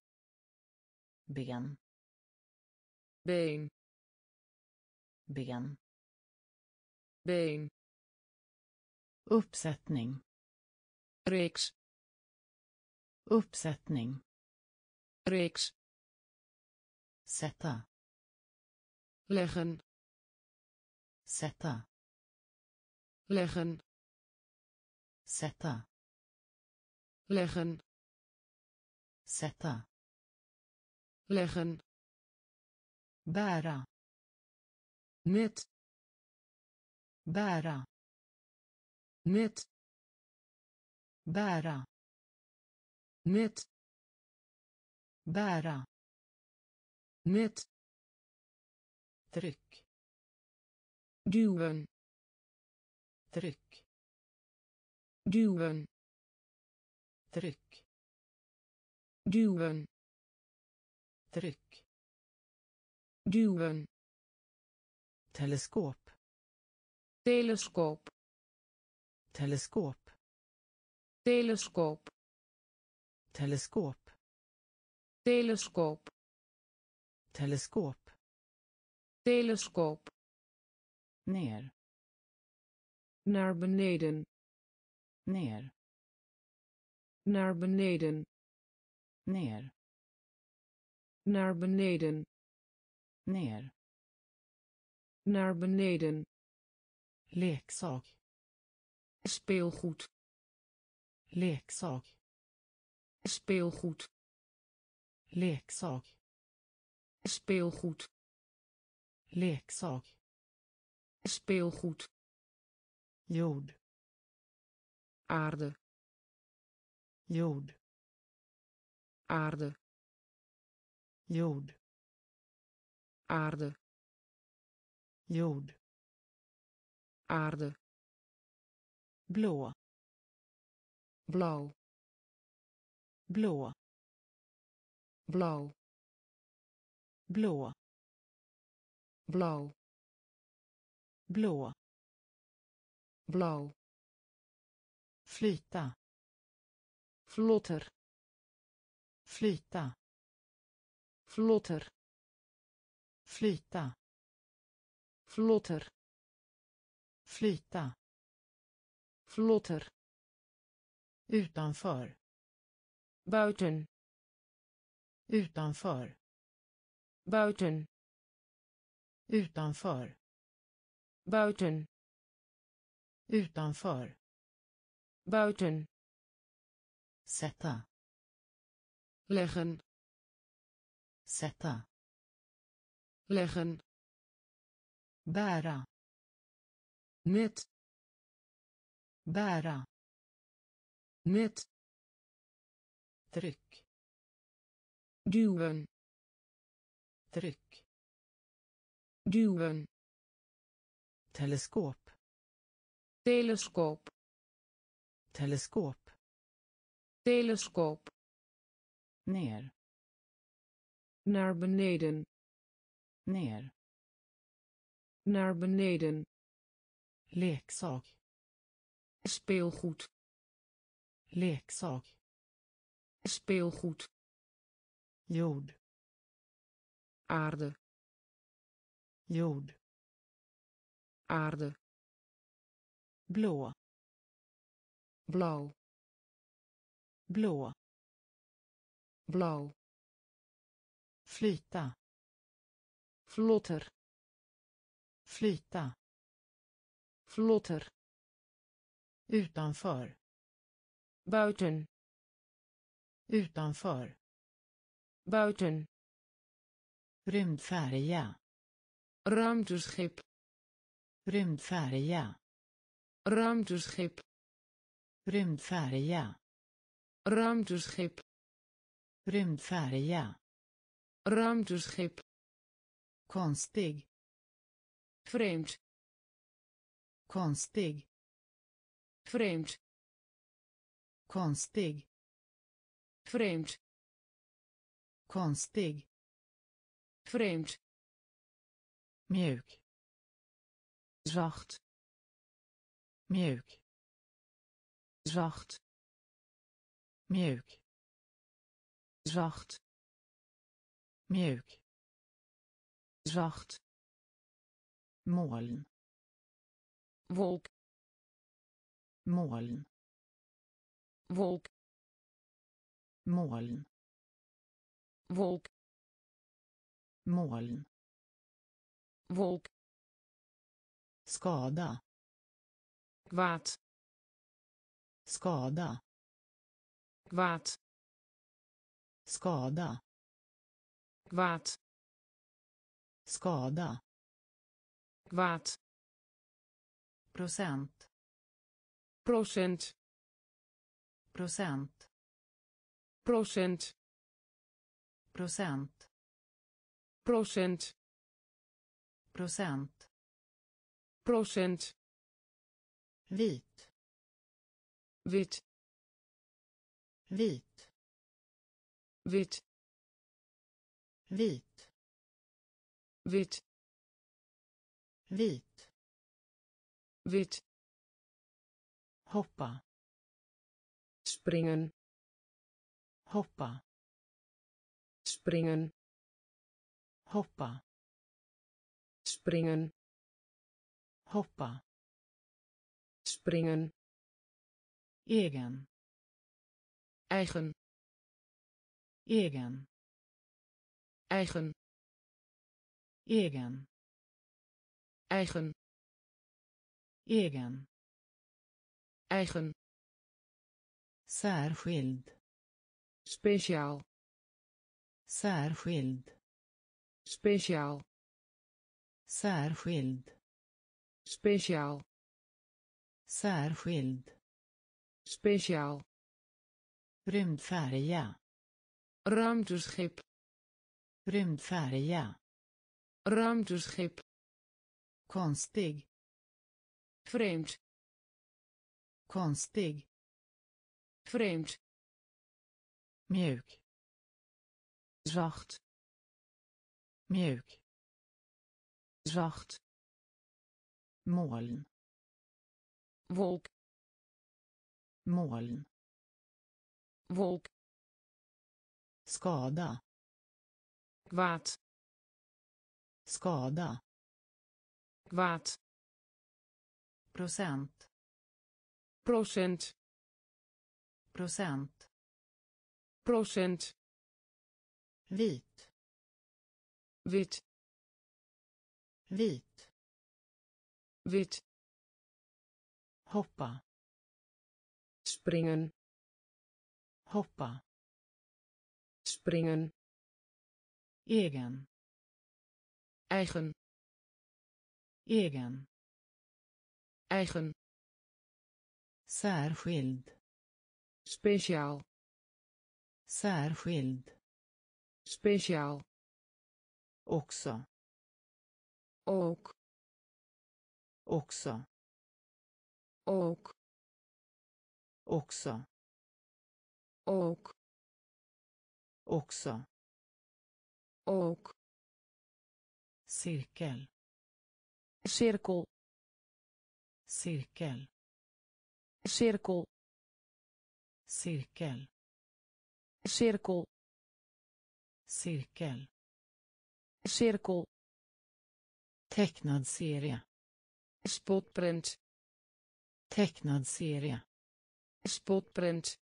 Ben. Been. Ben. Been. Uppsättning. Reeks. Uppsättning. Reeks. Sätta. Leggen. Sätta. Leggen. Sätta. Leggen. Sätta. Leggen. Bära. Net. Bära. Net. Bära. Net. Bära. Net. Tryck. Duwen. Tryck. Duwen. Tryck. Duwen. Tryck. Duwen. Teleskop. Teleskop. Teleskop. Teleskop. Teleskop. Teleskop. Teleskop. Teleskop. Neer. Naar beneden. Neer. Naar beneden. Neer. Naar beneden. Neer. Naar beneden. Leksak. Speelgoed. Leksak. Speelgoed. Leksak. Speelgoed. Leksak. Speelgoed. Jord. Aarde. Jord. Aarde. Jord. Aarde. Jord. Aarde. Blå. Blauw. Blå. Blauw. Blå. Blauw. Blå. Blauw. Flyta. Vlotter. Flyta. Vlotter. Flyta. Vlotter. Flyta. Vlotter. Utanför. Buiten. Utanför. Buiten. Utanför. Buiten. Utanför. Buiten. Sätta. Leggen. Sätta. Leggen. Bära. Net. Bära. Net. Tryck. Duwen. Tryck. Duwen. Teleskop. Teleskop. Teleskop. Teleskop. Neer. Naar beneden. Neer. Naar beneden. Leksak. Speelgoed. Leksak. Speelgoed. Jord. Aarde. Jord. Aarde. Blå. Blauw. Blå. Blauw. Flyta. Vlotter. Flyta. Vlotter. Utanför. Buiten. Utanför. Buiten. Rymdfärja. Ruimteschip. Rymdfärja. Ruimteschip. Rymdfärja. Ruimteschip. Rymdfärja. Ruimteschip. Konstig. Vreemd. Konstig. Vreemd. Konstig. Vreemd. Konstig. Vreemd. Mjuk. Zacht. Mjuk. Zacht. Mjuk. Zacht. Mjuk. Zacht. Moln. Wolk. Moln. Wolk. Moln. Wolk. Moln. Wolk. Skada. Kwaad. Skada. Kwaad. Skada. Kwaad. Skada. Kwaad. Procent. Procent. Procent. Procent. Procent. Procent. Procent. Procent. Vit. Vit. Vit. Vit. Vit. Wit. Wit. Wit. Hoppa. Springen. Hoppa. Springen. Hoppa. Springen. Hoppa. Springen. Egen. Eigen. Egen. Eigen. Egen. Eigen. Egen. Eigen. Särskild. Speciaal. Särskild. Speciaal. Särskild. Speciaal. Särskild. Speciaal. Rymdfärja. Ruimteschip. Rymdfärja. Ruimteschip. Konstig. Vreemd. Konstig. Vreemd. Mjuk. Zacht. Mjuk. Zacht. Moln. Wolk. Moln. Wolk. Skada. Kwaad. Skada. Kwaad. Procent. Procent. Procent. Procent. Vit. Wit. Vit. Wit. Hoppa. Springen. Hoppa. Springen. Egen. Eigen. Egen. Eigen. Särskild. Speciaal. Särskild. Speciaal. Också. Och. Också. Och. Också. Och. Också. Och. Cirkel. Cirkel. Cirkel. Cirkel. Cirkel. Cirkel. Cirkel. Cirkel. Tecknad serie. Spotprint. Tecknad serie. Spotprint.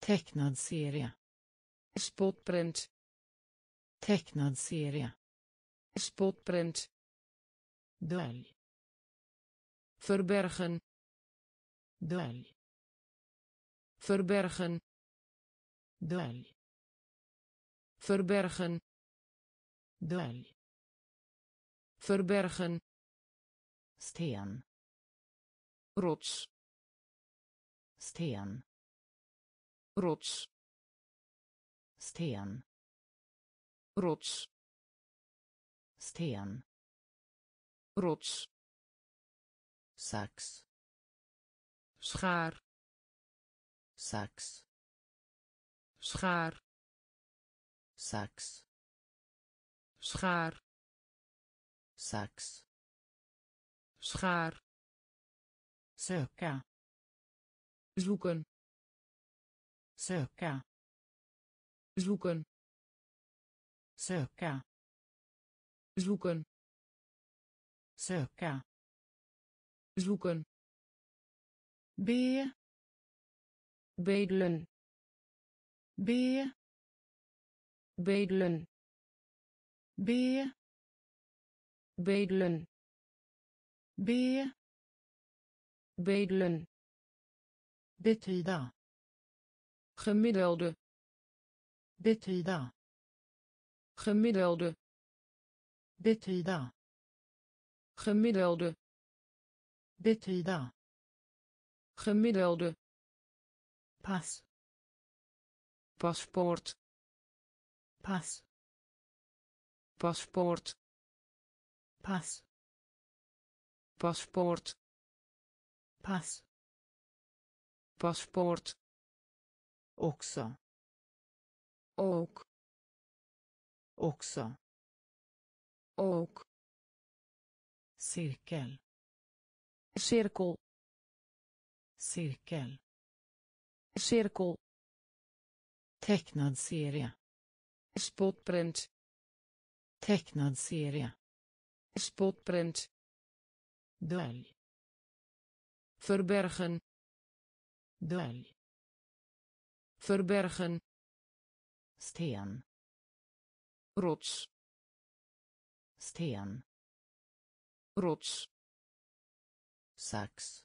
Tecknad serie. Spotprint. Tecknad serie. Spotprint. Dölj. Verbergen. Dölj. Verbergen. Dölj. Verbergen. Bölj. Verbergen. Sten. Rots. Sten. Rots. Sten. Rots. Sten. Rots. Sax. Schaar. Sax. Schaar. Sax. Schaar. Sax. Schaar. Söka. Zoeken. Söka. Zoeken. Söka. Zoeken. Söka. Zoeken. Be. Bedelen. Be. Bedelen. Be. Bedelen. Be. Bedelen. Betyda. Gemiddelde. Betyda. Gemiddelde. Betyda. Gemiddelde. Betyda. Gemiddelde. Pas. Paspoort. Pas. Paspoort. Pas. Paspoort. Pas. Paspoort. Också. Ook. Också. Ook. Cirkel. Cirkel. Cirkel. Cirkel. Tecknad serie. Spotprint. Tecknad serie. Spotprint. Dölj. Verbergen. Dölj. Verbergen. Sten. Rots. Sten. Rots. Sax.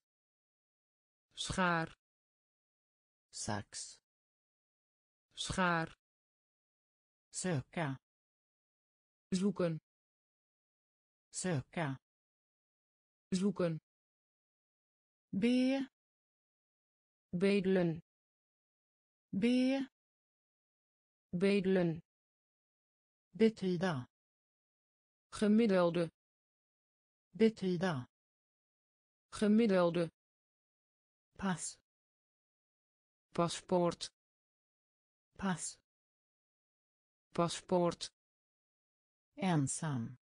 Schaar. Sax. Schaar. Söka. Zoeken. Söka. Zoeken. Be. Bedelen. Be. Bedelen. Betyda. Gemiddelde. Betyda. Gemiddelde. Pas. Paspoort. Pas. Paspoort. Ensam.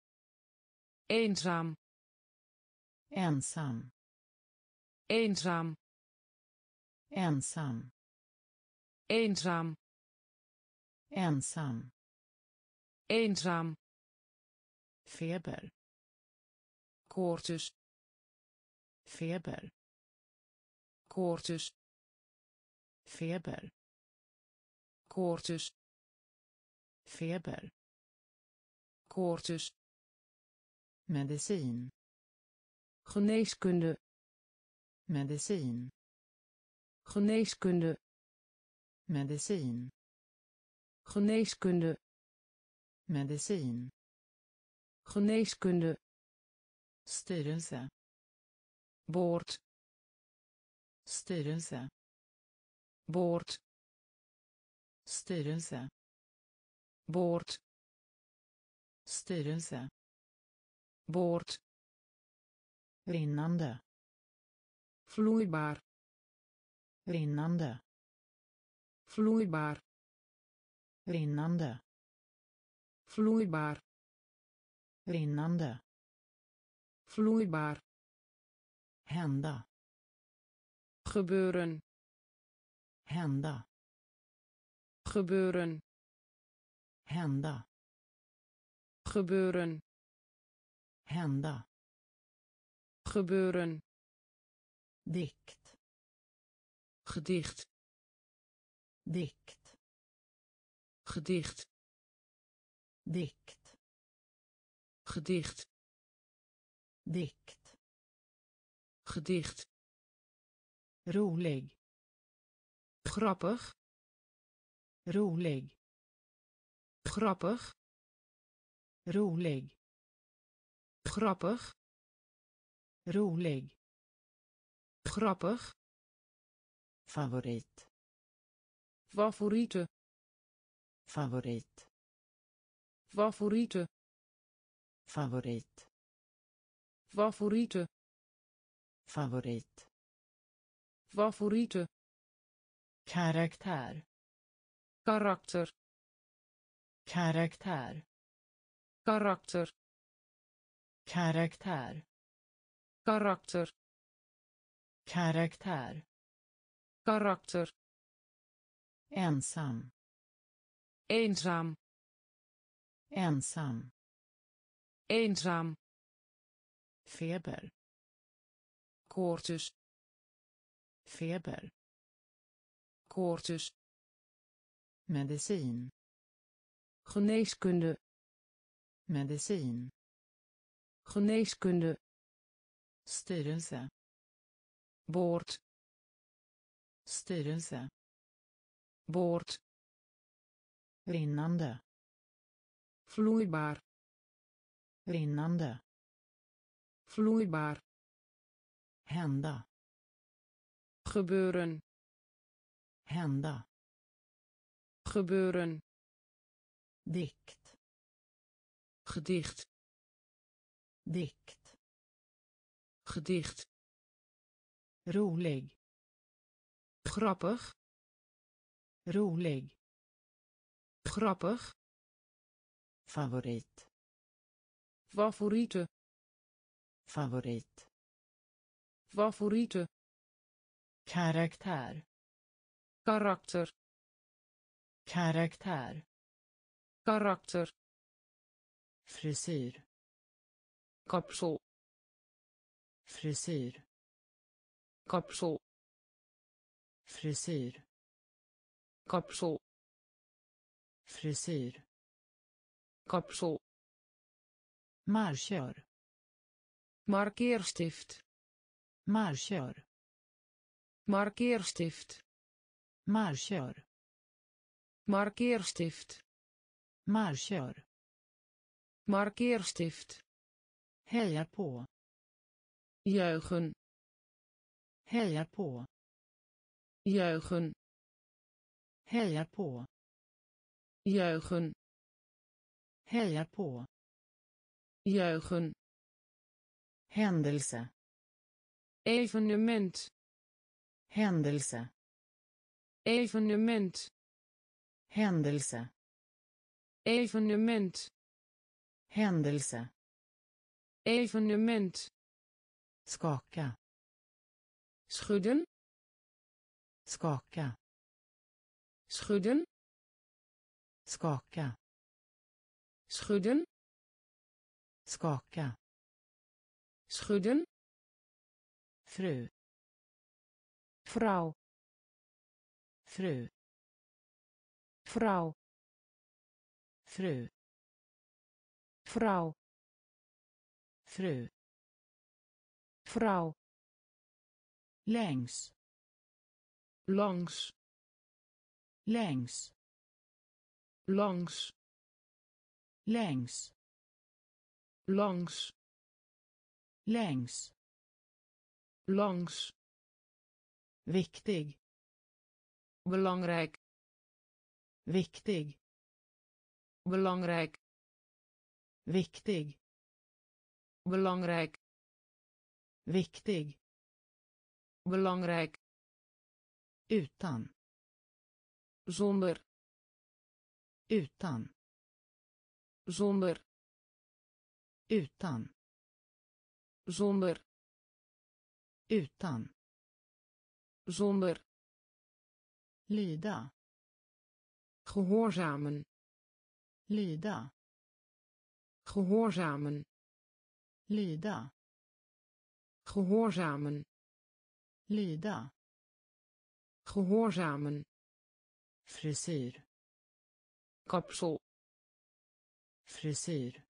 Eenzaam. Ensam. Eenzaam. Ensam. Eenzaam. Ensam. Eenzaam. Feber. Koorts. Feber. Koorts. Feber. Koorts. Feber. Koorts. Medicin. Geneeskunde. Medicin. Geneeskunde. Medicin. Geneeskunde. Medicin. Geneeskunde. Styrelse. Boord. Styrelse. Boord. Styrelse. Boord. Styrelse. Boord. Rinnande. Vloeibaar. Rinnande. Vloeibaar. Rinnande. Vloeibaar. Rinnande. Vloeibaar. Hända. Gebeuren. Hända. Gebeuren. Hända. Gebeuren. Hända. Gebeuren. Dikt. Gedicht. Dikt. Gedicht. Dikt. Gedicht. Dikt. Gedicht. Rolig. Grappig. Rolig. Grappig. rolig, grappig, rolig, grappig, favoriet, favoriete, favoriet, favoriete, favoriet, favoriete, favoriet, favoriete, karaktär, karakter, karaktär, karakter, karaktär, karakter, karaktär, karakter, ensam, ensam, ensam, ensam, feber, koorts, feber, koorts, medicin, geneeskunde, medicin, geneeskunde, styrelse, boord, styrelse, boord, rinnande, vloeibaar, rinnande, vloeibaar, hända, gebeuren, hända, gebeuren, dikt, gedicht, dikt, gedicht, rolig, grappig, rolig, grappig, favoriet, favoriete, favoriet, favoriete, karaktär, karakter, karaktär, karakter, frisyr, kapsel, frisyr, kapsel, frisyr, kapsel, frisyr, kapsel, markör, markeerstift, markör, markeerstift, markör, markeerstift, markör, markeerstift, heja på, juichen, heja på, juichen, heja på, juichen, heja på, juichen, händelse, evenement, händelse, evenement, händelse, evenement, händelse, evenement, skaka, schudden, skaka, schudden, skaka, schudden, skaka, schudden, fru, vrouw, fru, vrouw, fru, vrouw, fru, vrouw, längs, langs, längs, langs, längs, langs, längs, langs, viktig, belangrijk, viktig, belangrijk, viktig, belangrijk, viktig, belangrijk, utan, zonder, utan, zonder, utan, zonder, utan, zonder, lyda, gehoorzamen, lyda, gehoorzamen, lyda, gehoorzamen, lyda, gehoorzamen, frisyr, kapsel, frisyr,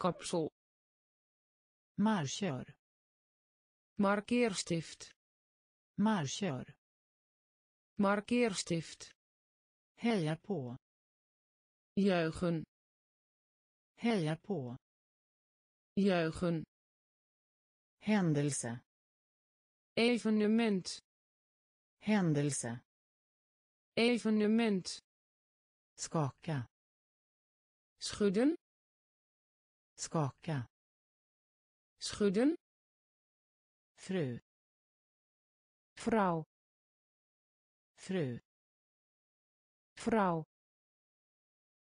kapsel, markör, markeerstift, markör, markeerstift, heja på, juichen, Heja på. Juichen. Händelse. Evenement. Händelse. Evenement. Skaka. Schudden. Skaka. Schudden. Fru. Vrouw. Fru. Vrouw.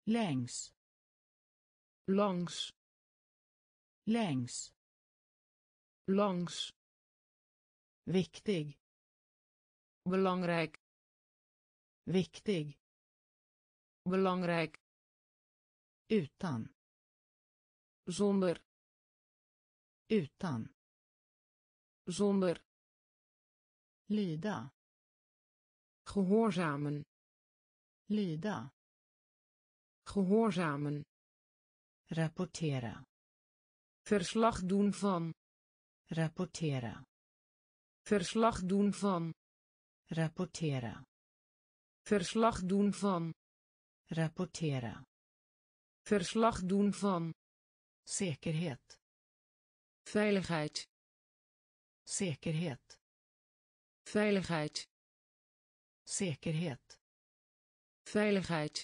Längs. Langs. Längs. Langs. Viktig. Belangrijk. Viktig. Belangrijk. Utan. Zonder. Utan. Zonder. Lyda. Gehoorzamen. Lyda. Gehoorzamen. Rapportera. Verslag doen van. Rapportera. Verslag doen van. Rapportera. Verslag doen van. Rapportera. Verslag doen van. Zekerheid. Veiligheid. Zekerheid. Veiligheid. Zekerheid. Veiligheid.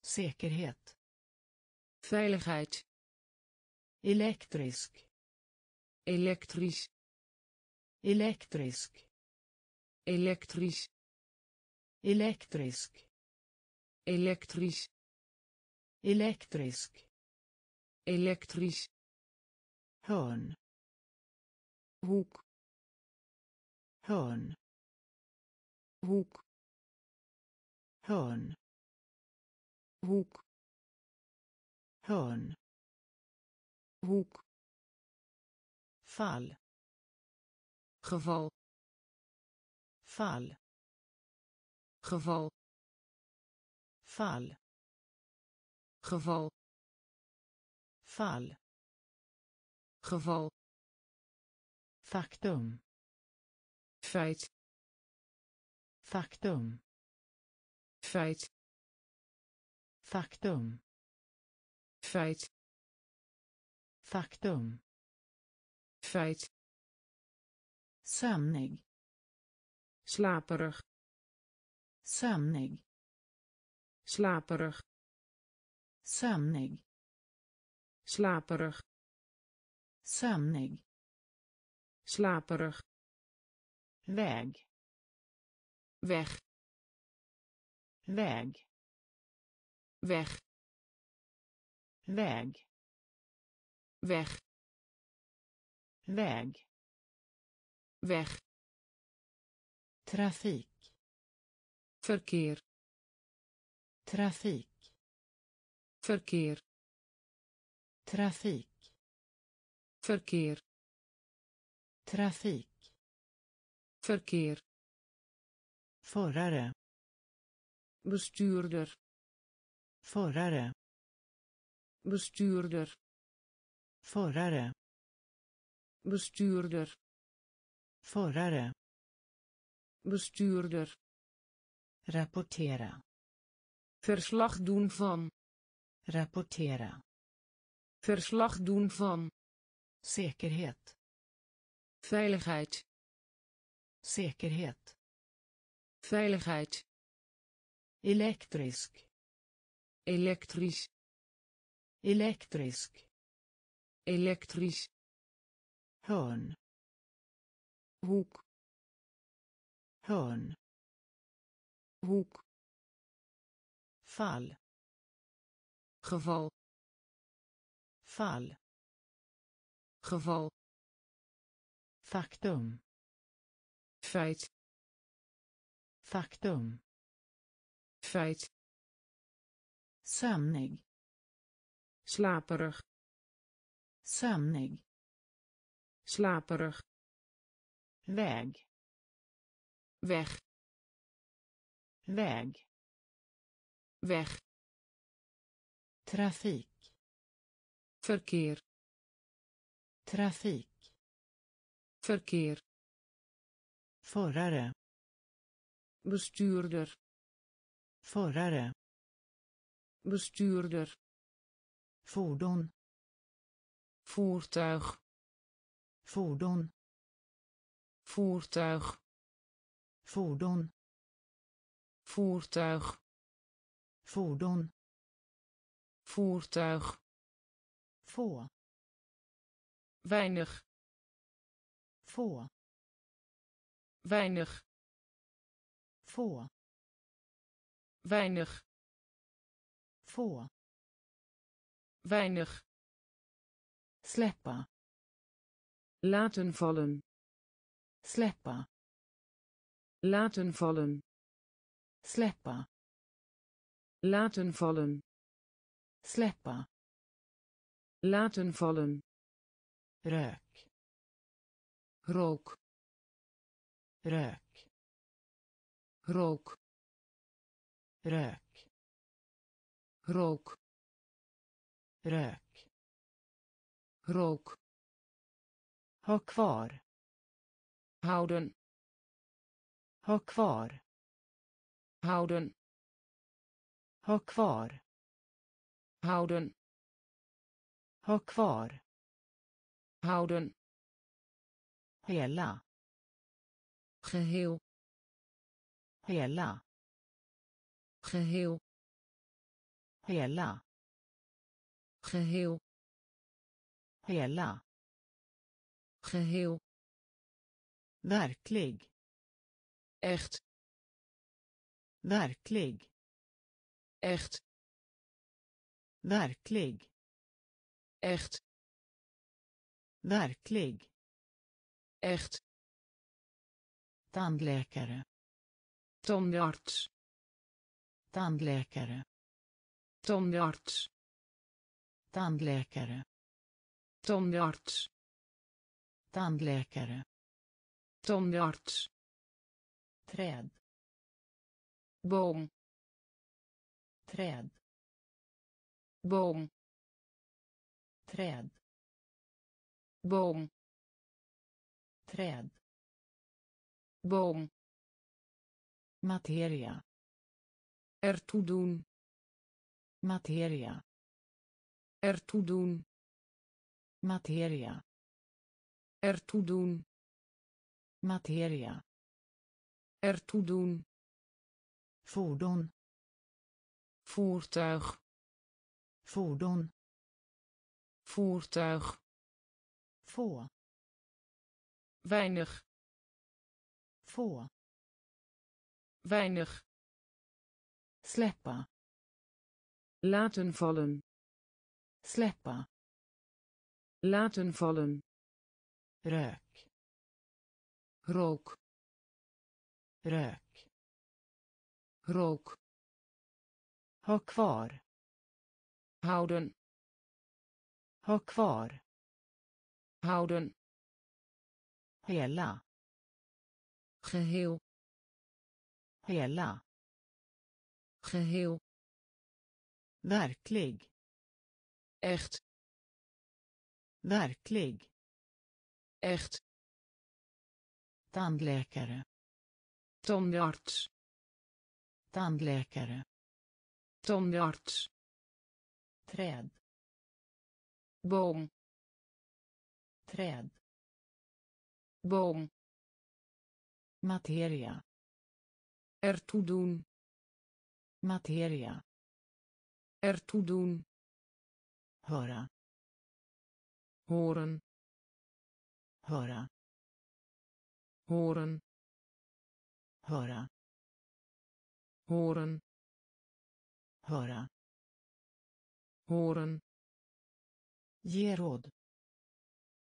Zekerheid. Veiligheid. Elektrisk. Elektrisch. Elektrisk. Elektrisch. Elektrisk. Elektrisch. Elektrisk. Elektrisch. Hörn. Hoek. Hörn. Hoek. Hörn. Hoek. Hörn. Hoek. Fall. Geval. Fall. Geval. Fall. Geval. Fall. Geval. Factum. Feit. Factum. Feit. Factum. Feit. Factum. Feit. Sömnig. Slaperig. Sömnig. Slaperig. Sömnig. Slaperig. Sömnig. Slaperig. Väg. Weg. Väg. Weg. Väg. Weg. Väg. Weg. Trafik. Verkeer. Trafik. Verkeer. Trafik. Verkeer. Trafik. Verkeer. Förare. Bestuurder. Förare. Bestuurder. Förare. Bestuurder. Förare. Bestuurder. Rapportera. Verslag doen van. Rapportera. Verslag doen van. Zekerheid. Veiligheid. Zekerheid. Veiligheid. Elektrisk. Elektrisch. Elektrisk. Elektrisch. Hörn. Hoek. Hörn. Hoek. Fall. Geval. Fall. Geval. Factum. Feit. Factum. Feit. Sömnig. Slaperig. Sömnig. Slaperig. Väg. Weg. Väg. Weg. Trafik. Verkeer. Trafik. Verkeer. Förare. Bestuurder. Förare. Bestuurder. Fordon. Voertuig. Fordon. Voertuig. Fordon. Voertuig. Fordon. Voertuig. Voor. Weinig. Voor. Weinig. Voor. Weinig. Voor. Weinig. Sleppa. Laten vallen. Sleppa. Laten vallen. Sleppa. Laten vallen. Sleppa. Laten vallen. Ruik. Rook. Ruik. Rook. Ruik. Rook. Ruik. Rook. Ha kvar. Houden. Ha kvar. Houden. Ha kvar. Houden. Ha kvar. Houden. Hela. Geheel. Hela. Geheel. Hela. Geheel. Hela. Geheel. Werkelijk. Echt. Werkelijk. Echt. Werkelijk. Echt. Werkelijk. Echt. Tandläkare. Tandarts. Tandläkare. Tandarts. Tandläkare. Tandarts. Tandläkare. Tandarts. Träd. Boom. Träd. Boom. Träd. Boom. Träd. Boom. Materia. Ertoe doen. Materia. Ertoe doen. Materia. Ertoe doen. Materia. Ertoe doen. Fordon. Voertuig. Fordon. Voertuig. Voor. Weinig. Voor. Weinig. Sleppa. Laten vallen. Sleppa. Laten vallen. Ruik. Rook. Ruik. Rook. Ha kvar. Houden. Ha kvar. Houden. Hela. Geheel. Hela. Geheel. Werkelijk. Echt. Werkelijk. Echt. Tandläkare. Tandarts. Tandläkare. Tandarts. Träd. Boom. Träd. Boom. Materia. Ertoe doen. Materia. Ertoe doen. Höra. Horen. Höra. Horen. Höra. Horen. Höra. Horen. Ge råd.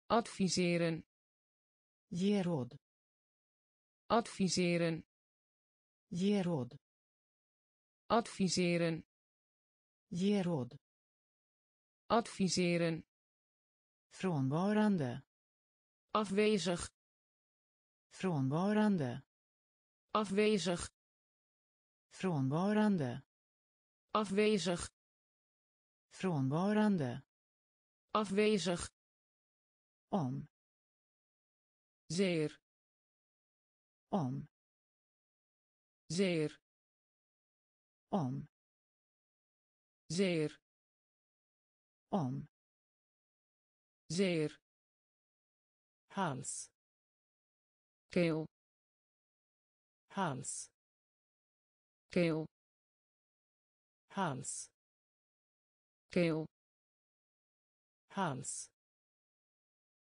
Adviseren. Ge råd. Adviseren. Ge råd. Adviseren. Ge råd. Adviseren. Frånvarande. Afwezig. Frånvarande. Afwezig. Frånvarande. Afwezig. Frånvarande. Afwezig. Om. Zeer. Om. Zeer. Om. Zeer. om, zeer, hals, keel, hals, keel, hals, keel, hals,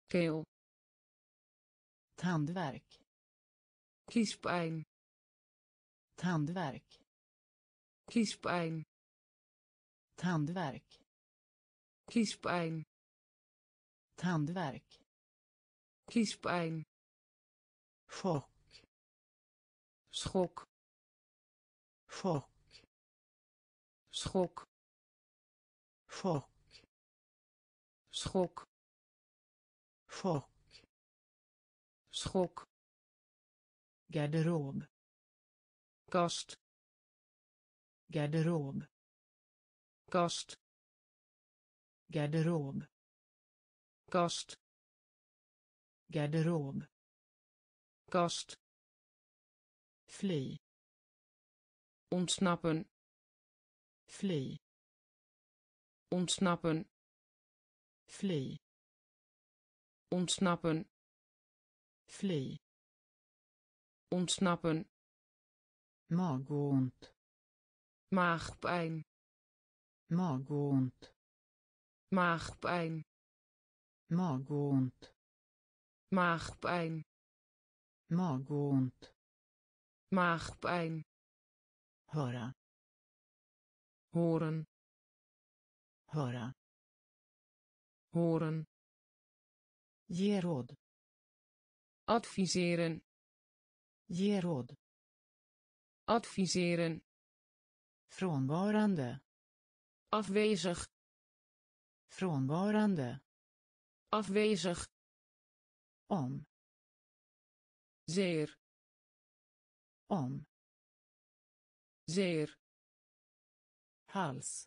keel, tandwerk, kiespijn, tandwerk, kiespijn, tandwerk, kiespijn, tandwerk, kiespijn, schok, schok, schok, schok, schok, schok, schok, schok, garderob, kast, garderob, kast, garderob, kast, garderob, kast, vlie, ontsnappen, vlie, ontsnappen, vlie, ontsnappen, vlie, ontsnappen, maagwond, maagpijn, maagwond, maagpijn, maagwond, maagpijn, maagwond, maagpijn, höra, horen, höra, horen, ge råd, adviseren, ge råd, adviseren, frånvarande, afwezig, frånvarande, afwezig, om, zeer, om, zeer, hals,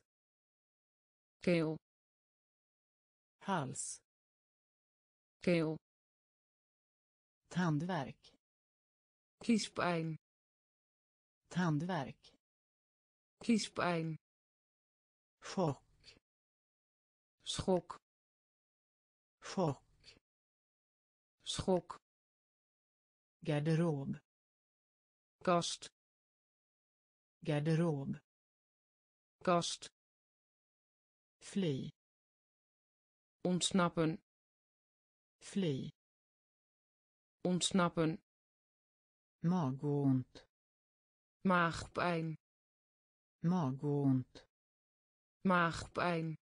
keel, hals, keel, tandwerk, kiespijn, tandwerk, kiespijn, schok, schok, schok, schok, garderob, kast, garderob, kast, vlie, ontsnappen, vlie, ontsnappen, maagwond, maagpijn, maagwond, maagpijn,